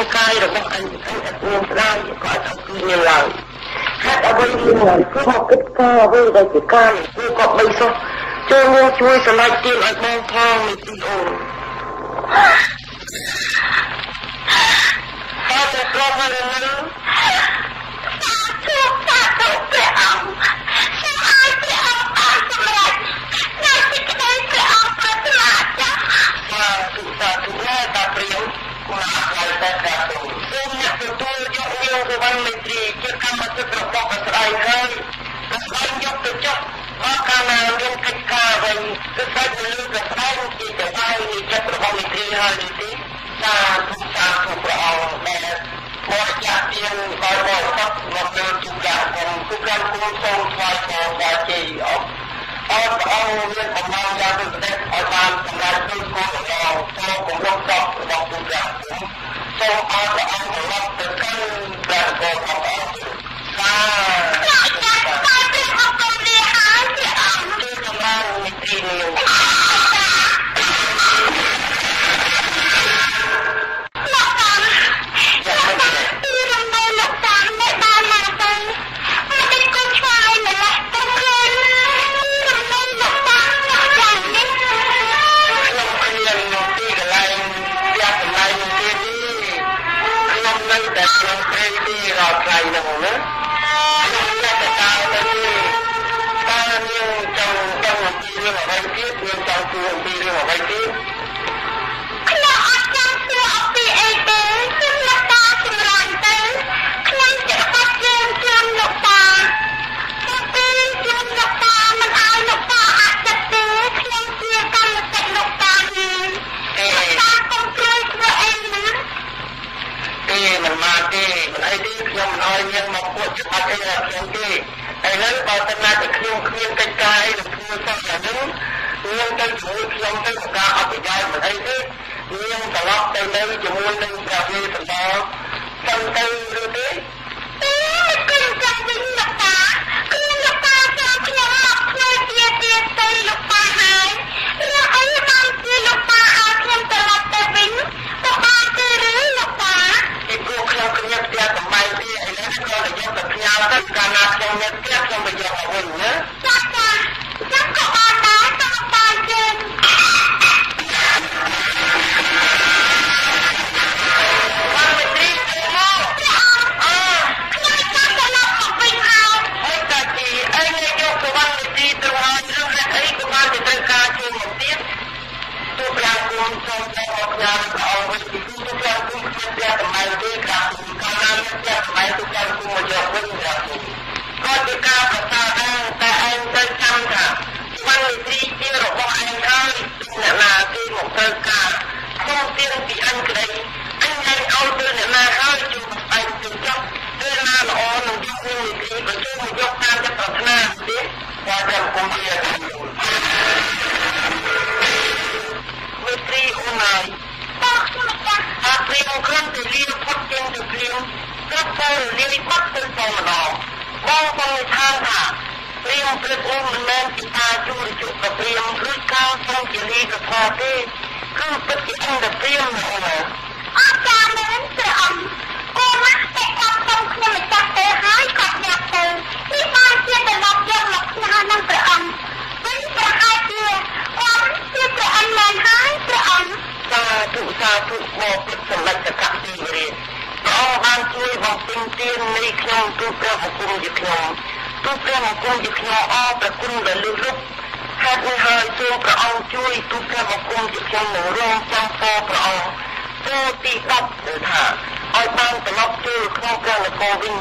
បកាយរបស់អញអត់មានស្ដាយក៏អត់គួរមានឡើយហេតុអ្វីមានគឺមកគិតការអ្វីដែលជាការគឺក៏បីសោះចូលមកជួយសម្រេចទានឲ្យបងផងនេះទីអូនតែទៅក្រុមហ្នឹងគឺថាទៅព្រះអង្គសូមឲ្យព្រះអង្គបានសម្រេចនៅទីក្ដីព្រះអង្គប្រាថ្នាចាស់បាទគឺថាទុកណាតាព្រាវតែតែសូមអ្នកទទួលយកនាងសុវណ្ណមេត្រីជាកម្មសិទ្ធិរបស់អស្ចារ្យហើយបានយកទៅចុះមកកាលណាមានកិច្ចការវិញគឺស្ដេចលើកស្ដេចជាចៅហើយនៃចិត្តរបស់មេត្រីហើយនេះទីតាទុកតាគ្រប់ព្រះអង្គដែលមកចាក់ទៀងដោយបរិសុទ្ធមកដល់ជុំយ៉ាងក្នុងគឺការគួរសូមថ្វាយបង្គំជ័យអត់ព្រះអង្គមានបំណងយ៉ាងដូចនេះឲ្យបានសម្រេចដោយគោលដៅចូលគម្រប់ដល់របស់ជុំយ៉ាងសូមអរព្រះអង្គមកទៅកាន់ព្រះគោលអបអរសាតែព្រះអង្គគំរាហើយព្រះអង្គទូសម្រាប់មេត្រីនោះលោកតាទីរំលែកលោកតានេះបានមកទៅមកដឹកកូនឆ្វាយម្ល៉េះទៅខ្លួនរំលែកលោកតាយ៉ាងនេះខ្ញុំឃើញនៅទីកន្លែងយ៉ាងកន្លែងនេះនៅតែក្នុងព្រៃទីរត់ខ្លៃហ្នឹងណាខ្ញុំតែដើរទៅដើរញ៉ាំចង់ដឹងអំពីរឿងអ្វីទៀតខ្ញុំចង់ជួបអំពីរឿងអ្វីទៀតខ្ញុំអត់ចង់ជួបអំពីអីទេខ្ញុំលះតាសម្រាញ់ទៅខ្ញុំជិះបាត់ជើងជើងលោកតាទៅជើងលោកតាមិនឲ្យលោកតាអត់ចិត្តទេខ្ញុំជាកម្មសិទ្ធិលោកតានេះតាកុំព្រួយធ្វើអីណាទេមិនមកទេមិនអីទេខ្ញុំមិនអោយមានមកពួកច្បាប់អីរបស់ខ្ញុំទេឥឡូវបើសិនណាតែខ្ញុំគ្មានកិច្ចការអីនឹងធ្វើសោះតែនឹងខ្ញុំទៅជួយខ្ញុំទៅការអភិបាលមិនអីទេខ្ញុំត្រឡប់ទៅនៅជាមួយនឹងព្រះវេស្សន្តរទៅទៅឬទេតែខ្ញុំចាំវិញលោកតាគឺលោកតាចាំខ្ញុំមកធ្វើជាទៀតទៅលោកតាហើយរឿងអីបានជាលោកតាឲ្យខ្ញុំត្រឡប់ទៅវិញទៅបានទេឬលោកតាព្រោះខ្ញុំគំនិតតែតំបែងទីឥឡូវក៏រយៈតែផ្ញើទៅកាលណាខ្ញុំមានផ្ទះខ្ញុំទៅយកវិញណាចាស់ចាស់ខ្ញុំក៏បានដែរតាមបានជាងបានមកទីមកខ្ញុំចាំទៅមកវិញហើយហើយតាទីអីគេយកទៅបានទីទៅហើយរឿងនេះអីក៏បានទៅត្រូវការជួយមកទៀតទូប្រាំងគួងចូលទៅអបយ៉ាងប្រអងវិញពីទូប្រាំងគួងខ្ញុំតែតំបែងទីការកាលណាតែតំបែងទូប្រាំងគួងមកយកវិញរបស់ខ្ញុំក៏ជាការប្រសាដែរតែឯងត្រូវចាំថាបានលេខទីជារបស់ឯងហើយអ្នកណាទីមកត្រូវការខ្ញុំទៀងពីអញក្តីអញនឹងឲ្យទៅអ្នកណាហើយជួយអញទៅចុះពេលណាល្អនឹងយកលេខទីបើជួយមកយកតាមចិត្តប្រាថ្នាទៀតតែខ្ញុំគុំជាមេត្រីអូនហើយតោះខ្ញុំចាស់អាព្រីមកក្រុមទៅលីផុតជាងទៅព្រៀងក្រុមទៅលីផុតទៅតែម្ដងបងសង្ឃាថាព្រៀងព្រឹកអូនមិនមែនពីតាជួរជុកក៏ព្រៀងឬកោស្រងជាលីក៏ថាទេគឺពិតជាអន្តព្រៀងអូនអត់ចាមែនព្រះអង្គអូនណាស់តែអត់ទៅខ្ញុំចាស់ទៅហើយក៏ញាក់ទៅនេះបានជាត្រឡប់យកមកស្នានឹងព្រះអង្គវិញព្រះ របស់ទិញទាននៃក្នុងទូព្រះបង្គំជាខ្ញុំទូព្រះបង្គំជាខ្ញុំអរព្រះគុណដែលលើករូបហេតុនេះហើយសូមព្រះអង្គជួយទូព្រះបង្គំជាខ្ញុំនៅរងចាំសូមព្រះអង្គទូទី10គឺថាឲ្យបានត្រឡប់ទៅក្នុងព្រះនគរវិញ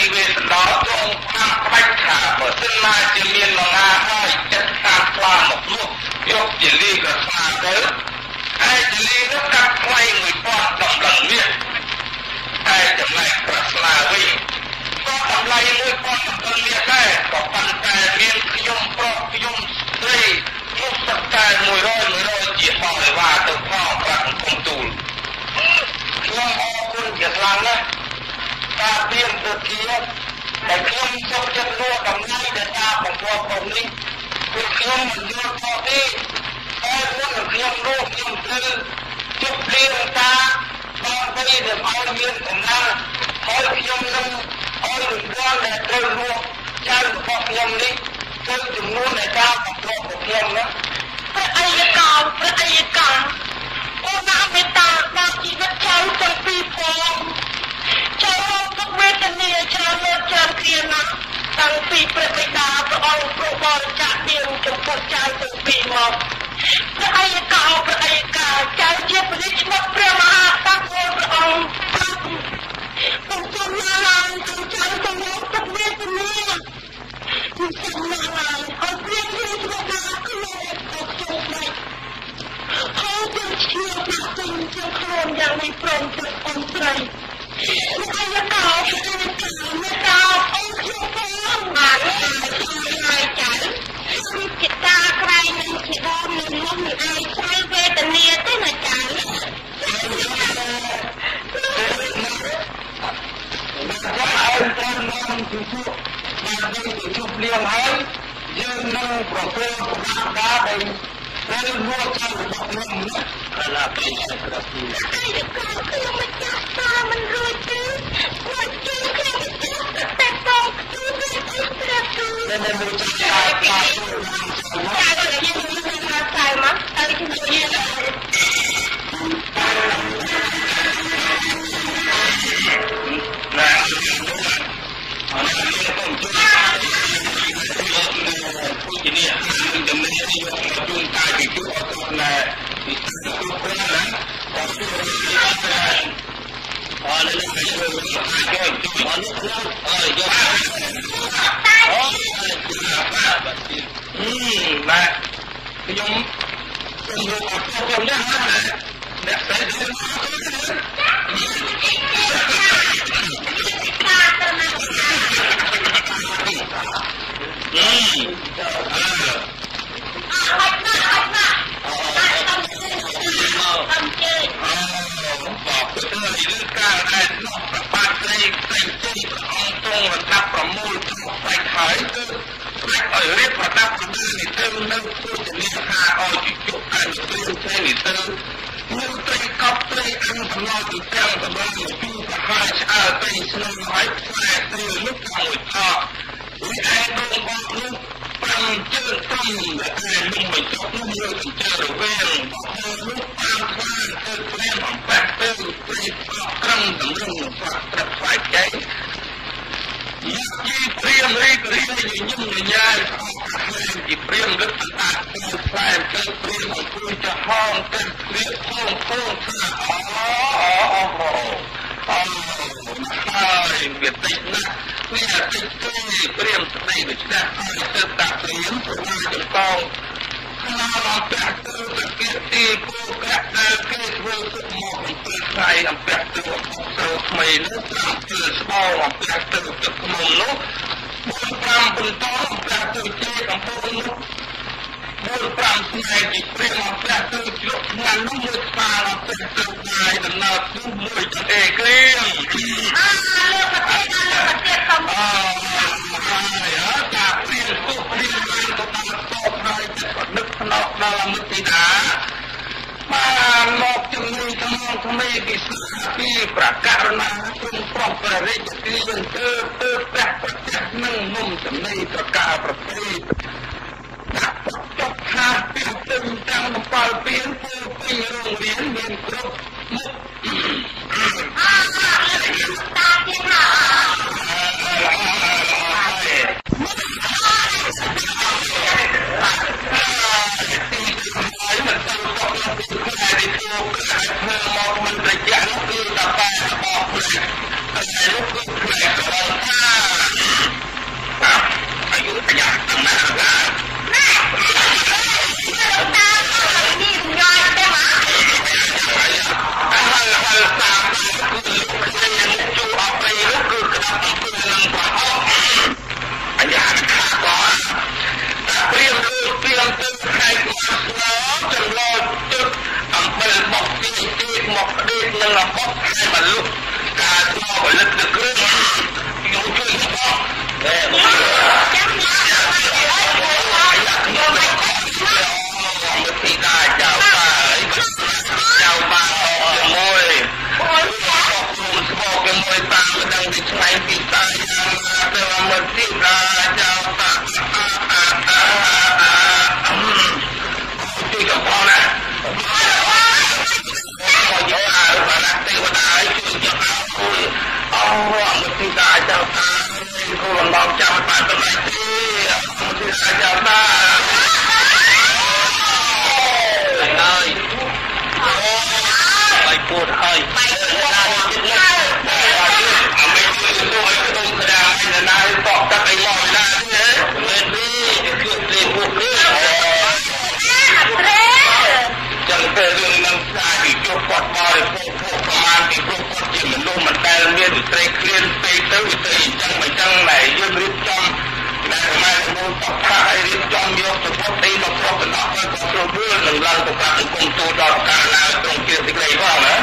ชีวิตหนอดวงพักพักขาเมื่อซึ่งมาจะเมียนมาง่ายจัดการความหมกมุ่งยกจิลีกับสาเดอไอ้จิลีก็กัดไว้หนุ่ยปอดดำหลังเนี่ยไอ้จะไม่กระสลาวิ่งก็ทำไรหนุ่ยปอดดำหลังเนี่ยได้ก็ปันแต่เมียนขยมปลอกขยมตีมุกสักใจหนุ่ยร้อยหนุ่ยร้อยจีบบอกเลยว่าตัวพ่อพลังคงตูนช่วงออกคุณอย่าทำนะตาเบี้ยตัวเกี้ยแต่เครื่องโซ่เจ็บรัวกับน้ำเดือดตาของตัวผมนี่คือเครื่องมันรัวพอดีไอ้พวกเครื่องรัวเครื่องตื้อจุดเรียงตาตอนนี้เดี๋ยวเอาเมียนของน้าคอยเครื่องนึงคอยหลุดรัวแต่เครื่องรัวใจพอเครื่องนี้เครื่องจุ่มนู้นในตาของตัวผมเครื่องนะพระอายการพระอายการโอ้น้าเมตตาบางทีมันเช้าจังปีพองชาวโลกทุกเวทเนียชาวโลกชาวเทียนะตั้งปีประเวดาพระองค์พระบรจักรเดียวจงพอใจตั้งปีมองพระอายการพระอายการชาวเชียบริชมพระมหาตั้งโลกพระองค์ตั้งจงมาลานจงชาวโลกทุกเวทเนียจงจงมาลานเอาเพียงที่พระนาขึ้นมาตกจงไปเขาจงเชื่อพระจงจงโคลนอย่างไม่โปร่งจากองค์ไตรไม่ใช่เก่าไม่ใช่เก่าเอาเชื่อฟังมาเลยนายจันคือจิตตาใครมันจิตดำมันล้มไอ้ใช้เวทเนียเต้นนายจันมันจะเอาต้นน้ำจุ๊บมันจะจุ๊บเลี้ยงให้ยืนนั่งประกอบกับดาบเป็นเป็นวัวจันทร์บอกน้ำนะขณะเป็นสักครู่ไอ้เด็กเก่าคือมันจะตามันรวยจืดรวยจืดคือมันจะแต่ต้องจืดจืดจืดจืดแต่มันจะตายตายตายก็ยังไม่รู้ว่าตายมั้งตายที่ตัวยังนั่นมันต้องจืดผู้จีนี่จะไม่ได้ยกมาจุ่มตายไปจุ่มเอาตัวในที่จะต้องเป็นนั้นก็คืออ๋อเลยไม่รู้ก็จุดอันนี้ก็ยกโอ้ยจุดมาแบบนี้มาพยมเป็นรูปแบบคนเล่นนะแบบใส่เดินมาก็ได้บอกเพื่อนที่เรื่องการได้นอกประปาใจใส่ใจประองตรงระดับประมูลถูกใส่ขายก็ไม่เอ่ยเรียกระดับประมูลในเติมนั่งพูดจะมีค่าอ่อนจุกการเติมใช้ในเติมนั่งเติมก๊อปเติมอันพลอยติดตั้งกำลังอยู่ที่ประหารอาเติมสนองหายแฝงเติมลูกหอยทอดวิไอโดนบอลลูกปังเจอตั้งและแอนนุ่มไปจบนุ่มเรื่องเจอเวงบอกลูกปังฟังเจอแฝงของแปดเติมไปกลั่นตั้งเรื่องฝากตรัสไว้ใจยิ่งเตรียมรีบเรียนยิ่งยิ่งใหญ่ยิ่งเตรียมรึกตัดเติมแฝงเติมเตรียมของคุณจะห้องเติมเตรียมห้องห้องห้องอ๋อเบียดติดนะนี่จะติดตู้เตรียมในดิฉันจะตัดเตรียมตัวจะต้องเราเราแปะตัวตะเกียบตีกูแปะตะเกียบรูปหมอกตีใครอันแปะตัวของเราไม่รู้จักตัวสมองอันแปะตัวจะขโมยลูกบุญพรำบุญต้อมแปะตัวเจ้าของบุญบุญพรำนายจิตเรียมอันแปะตัวจุดงานลูกมือตาอันแปะตัวนายตำนานลูกมือจะเอกเลี้ยงเราไม่ติดนะมาหลอกจำเลยทั้งมองทั้งไม่กิสที่ประกาศนะตรงพร้อมประเทศที่ยังเติบแปะประจักษ์นั่งนุ่มจำเลยประกาศประเทศนักจบคาเปลี่ยนตึงจังปล่อยเปลี่ยนผู้ปีโรงเรียนเรียนครบมุกตาเทียมหนาHãy subscribe cho kênh Ghiền Mì Gõ Để không bỏ lỡ những video hấp dẫn ស្រុកវានឹងឡើងទៅកាត់គុំទូដល់កាលឡើងត្រង់ជាទីក្រៃផងណា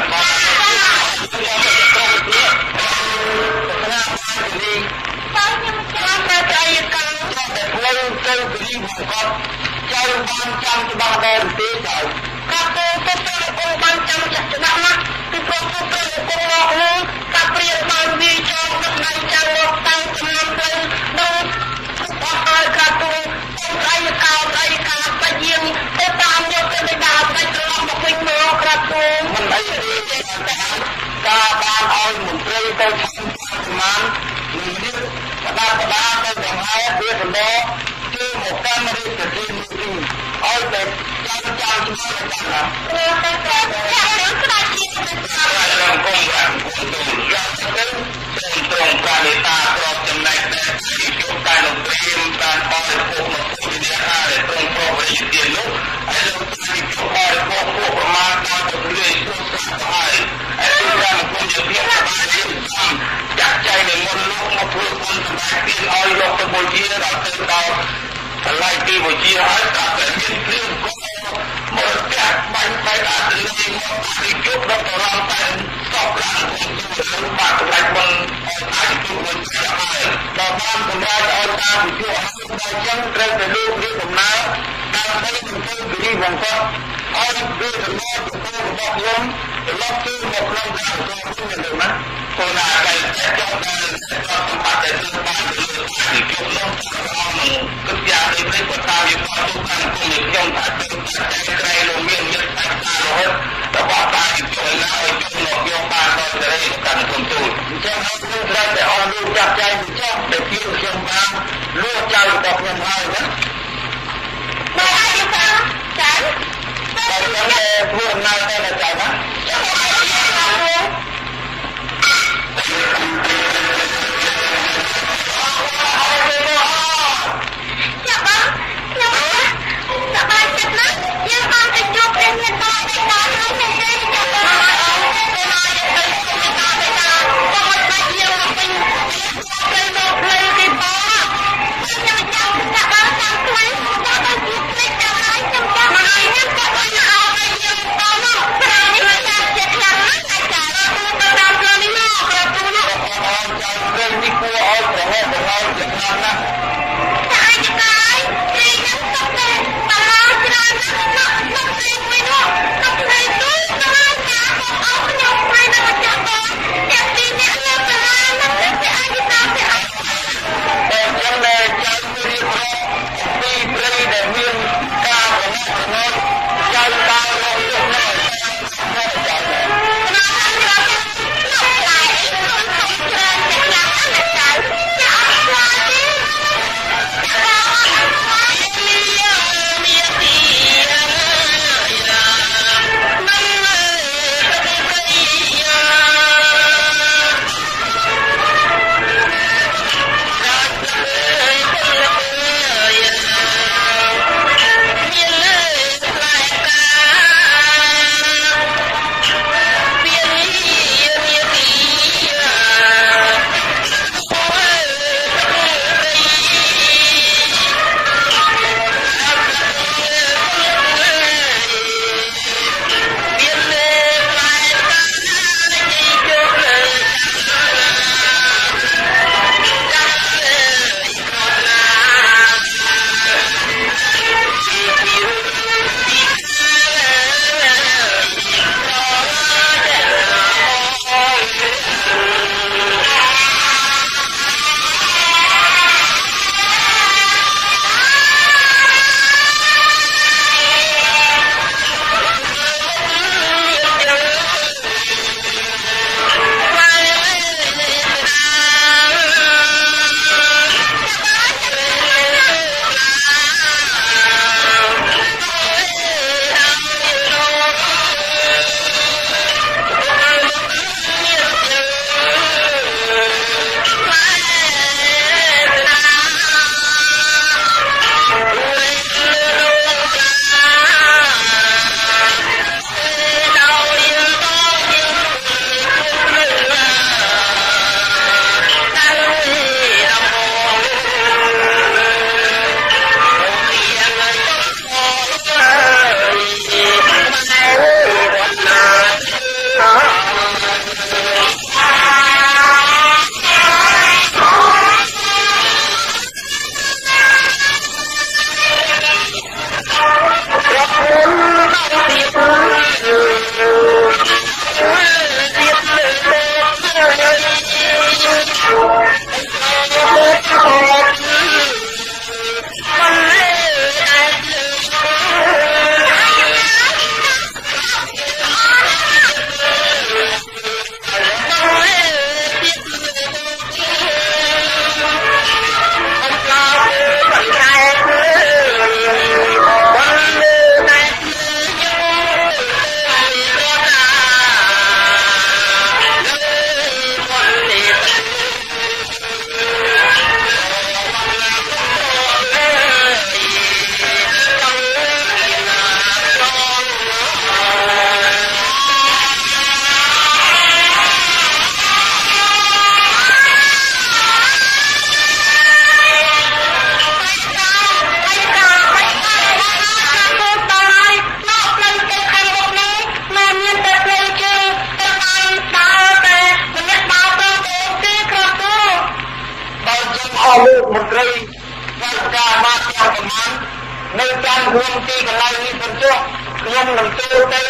បង រួមទីកន្លែងនេះខ្ញុំចុះខ្ញុំនឹងចូលទៅ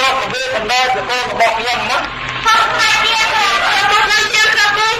រកវាបណ្ដាប្រព័ន្ធរបស់ខ្ញុំណាផងតែទៀតខ្ញុំនឹងជិះកាបូប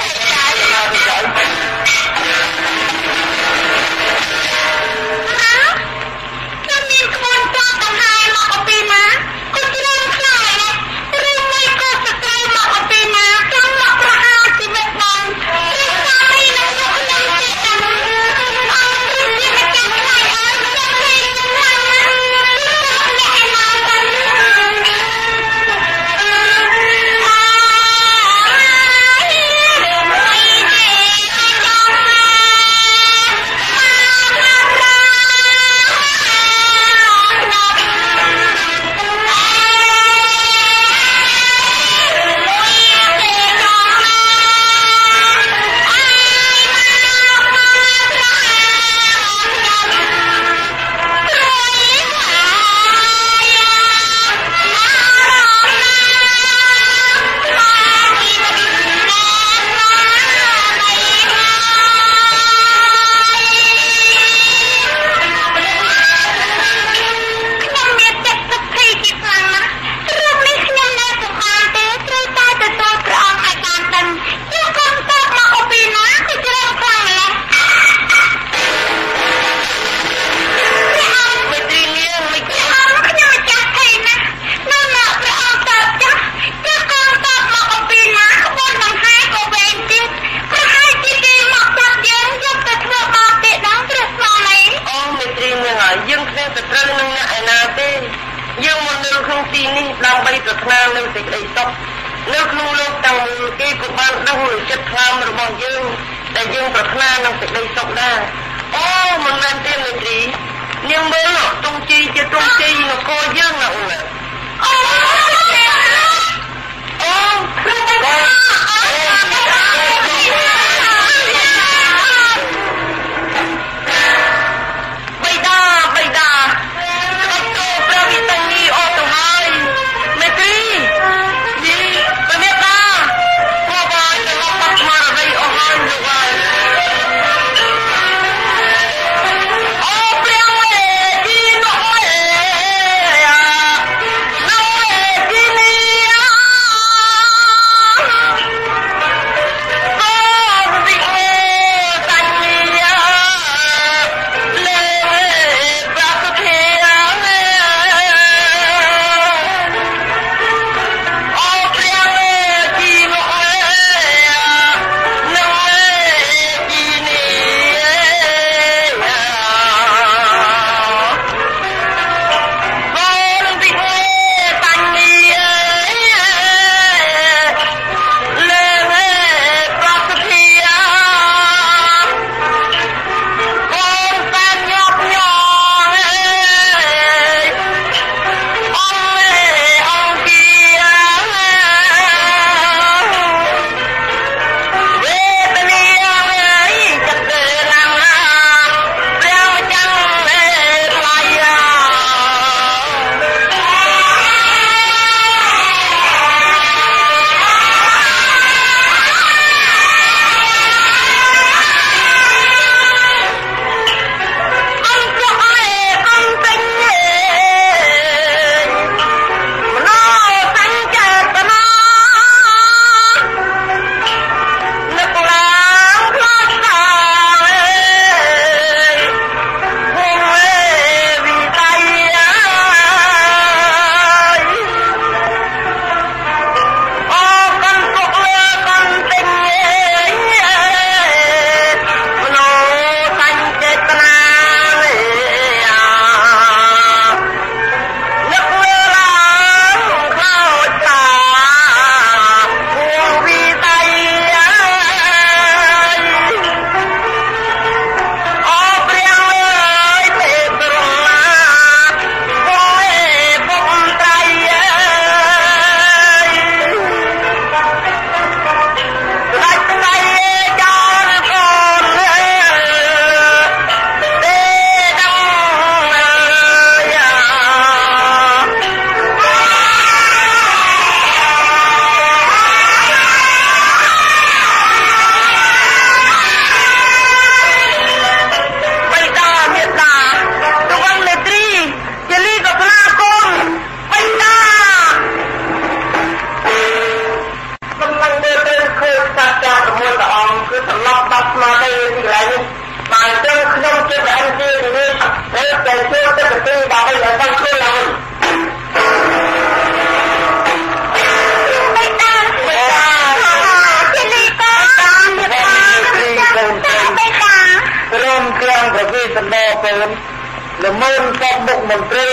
មន្ត្រី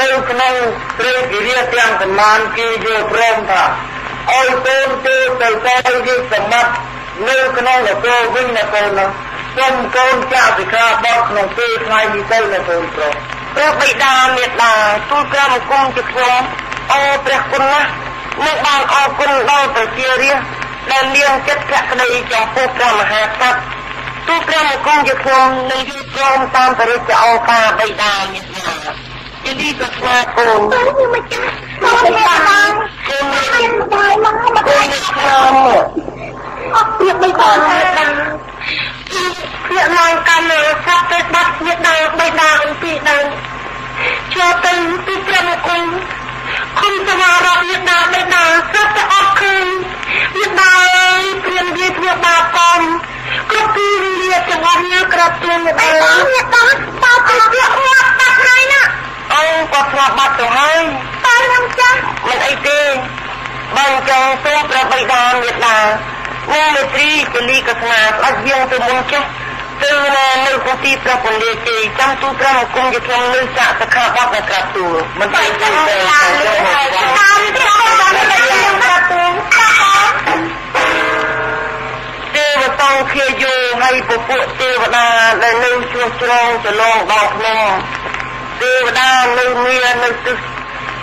នៅក្នុងព្រះវិហារទាំងសមានគេយល់ព្រមថាអោយកូនទៅទៅជាសម្បត្តិនៅក្នុងនគរវិញណាកូននោះសូមកូនចាសិកាបោះក្នុងពេលថ្ងៃនេះទៅណាកូនប្រុសព្រះបិតាមេត្តាទូលក្រមអង្គជាខ្ញុំអរព្រះគុណណាស់នឹងបានអរគុណដល់ប្រជារាស្ត្រដែលមានចិត្តកក្ដីចំពោះព្រះមហាក្សត្រទូលក្រមអង្គជាខ្ញុំនឹងយល់ព្រមតាមព្រះរាជអង្គការបិតាមេត្តាជាទីកស្មាកូនខ្ញុំមិនចាស់ខ្ញុំមិនបានមកអត់ពីបីបានដល់ខ្ញុំឡើងកាន់នៅស្រាប់ទៅបាត់ទៀតដល់បីដល់ពីដល់ចូលទៅទីក្រុមអង្គខ្ញុំទៅមករកទៀតដល់បីដល់ស្រាប់ទៅអត់ឃើញទៀតដល់ព្រានវាធ្វើបាបកូនគ្រប់ពីវាទាំងអស់គ្នាក្រាប់ខ្លួនទៅដល់ទៀតដល់បោកទៅទៀតមកបាត់ហើយណាអូគាត់ស្រាប់បាត់ទៅហើយតែខ្ញុំចាស់មិនអីទេបើចង់ទៅប្រាប់បីដល់ទៀតដល់ខ្ញុំមេត្រីកលីកស្មាអត់យើងទៅមុនចេះទៅនៅក្នុងទីប្រពន្ធជ័យចាំទូក្រមអង្គជាខ្ញុំលើសាកសខាបត់ក្រាបទូលមិនបានទេតាមទីតាមខ្ញុំក្រាបទូលទេវតាជាយោហើយពពួកទេវតាដែលនៅជួសជ្រងចលងដល់ខ្ញុំទេវតានៅមាននៅទិស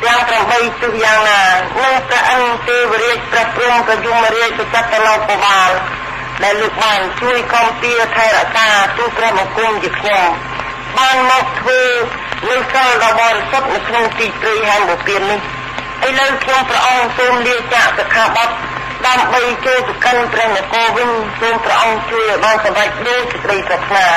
យ៉ាង8ទិសយ៉ាងណានៅព្រះអង្គទេវរាជព្រះព្រហ្មក៏យមរាជចតុលោកបាលដែលលោកបានជួយគាំពៀថែរក្សាទូក្រមអង្គជាខ្ញុំបានមកធ្វើលើកលរបស់សុខនៅក្នុងទីព្រៃហែមបុព្វានេះឥឡូវខ្ញុំព្រះអង្គសូមលាចាកសិក្ខាបទដើម្បីចូលទៅកាន់ព្រះនគរវិញសូមព្រះអង្គជួយឲ្យបានសម្រេចនូវសេចក្តីប្រាថ្នា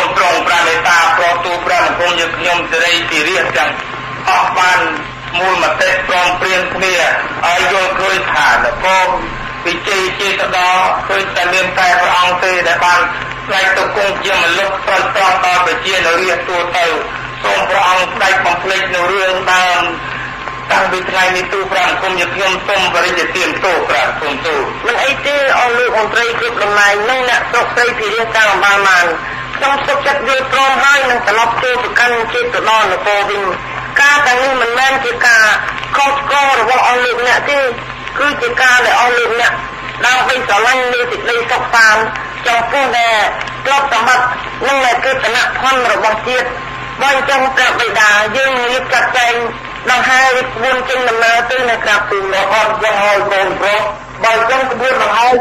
សូមត្រង់ព្រះមេត្តាប្រទូព្រះអង្គយើងខ្ញុំសេរីទីរាជទាំងអស់បានមូលមតិព្រមព្រៀងគ្នាឲ្យយល់ឃើញថានគរវិជ័យជាស្ដងឃើញតែមានតែព្រះអង្គទេដែលបានផ្លែកទៅគង់ជាមនុស្សត្រង់ត្រង់ដល់ប្រជារាស្ត្រទូទៅសូមព្រះអង្គផ្លែកបំភ្លេចនៅរឿងដើមតាំងពីថ្ងៃនេះទូព្រះអង្គយើងខ្ញុំសូមបរិយាទានទូព្រះអង្គទូមិនអីទេអស់លោកមន្ត្រីគ្រប់តំណែងនិងអ្នកស្រុកស្រីទីរាជតាមបានមកខ្ញុំសុខចិត្តយល់ព្រមហើយនឹងត្រឡប់ទៅកាន់ជាទៅដល់នគរវិញការទាំងនេះមិនមែនជាការខុសឆ្គងរបស់អស់លោកអ្នកទេគឺជាការដែលអស់លោកអ្នកដើម្បីស្រឡាញ់លើសេចក្តីសុខសាន្តចំពោះតែទ្រព្យសម្បត្តិនិងតែគឺឋានៈធនរបស់ជាតិបើអញ្ចឹងព្រះបិតាយើងរៀបចាត់ចែងដល់ហើយក្បួនចេញដំណើរទៅនៅក្រៅពីលោកអត់យ៉ាងហើយកូនប្រុសបើអញ្ចឹងក្បួនដល់ហើយ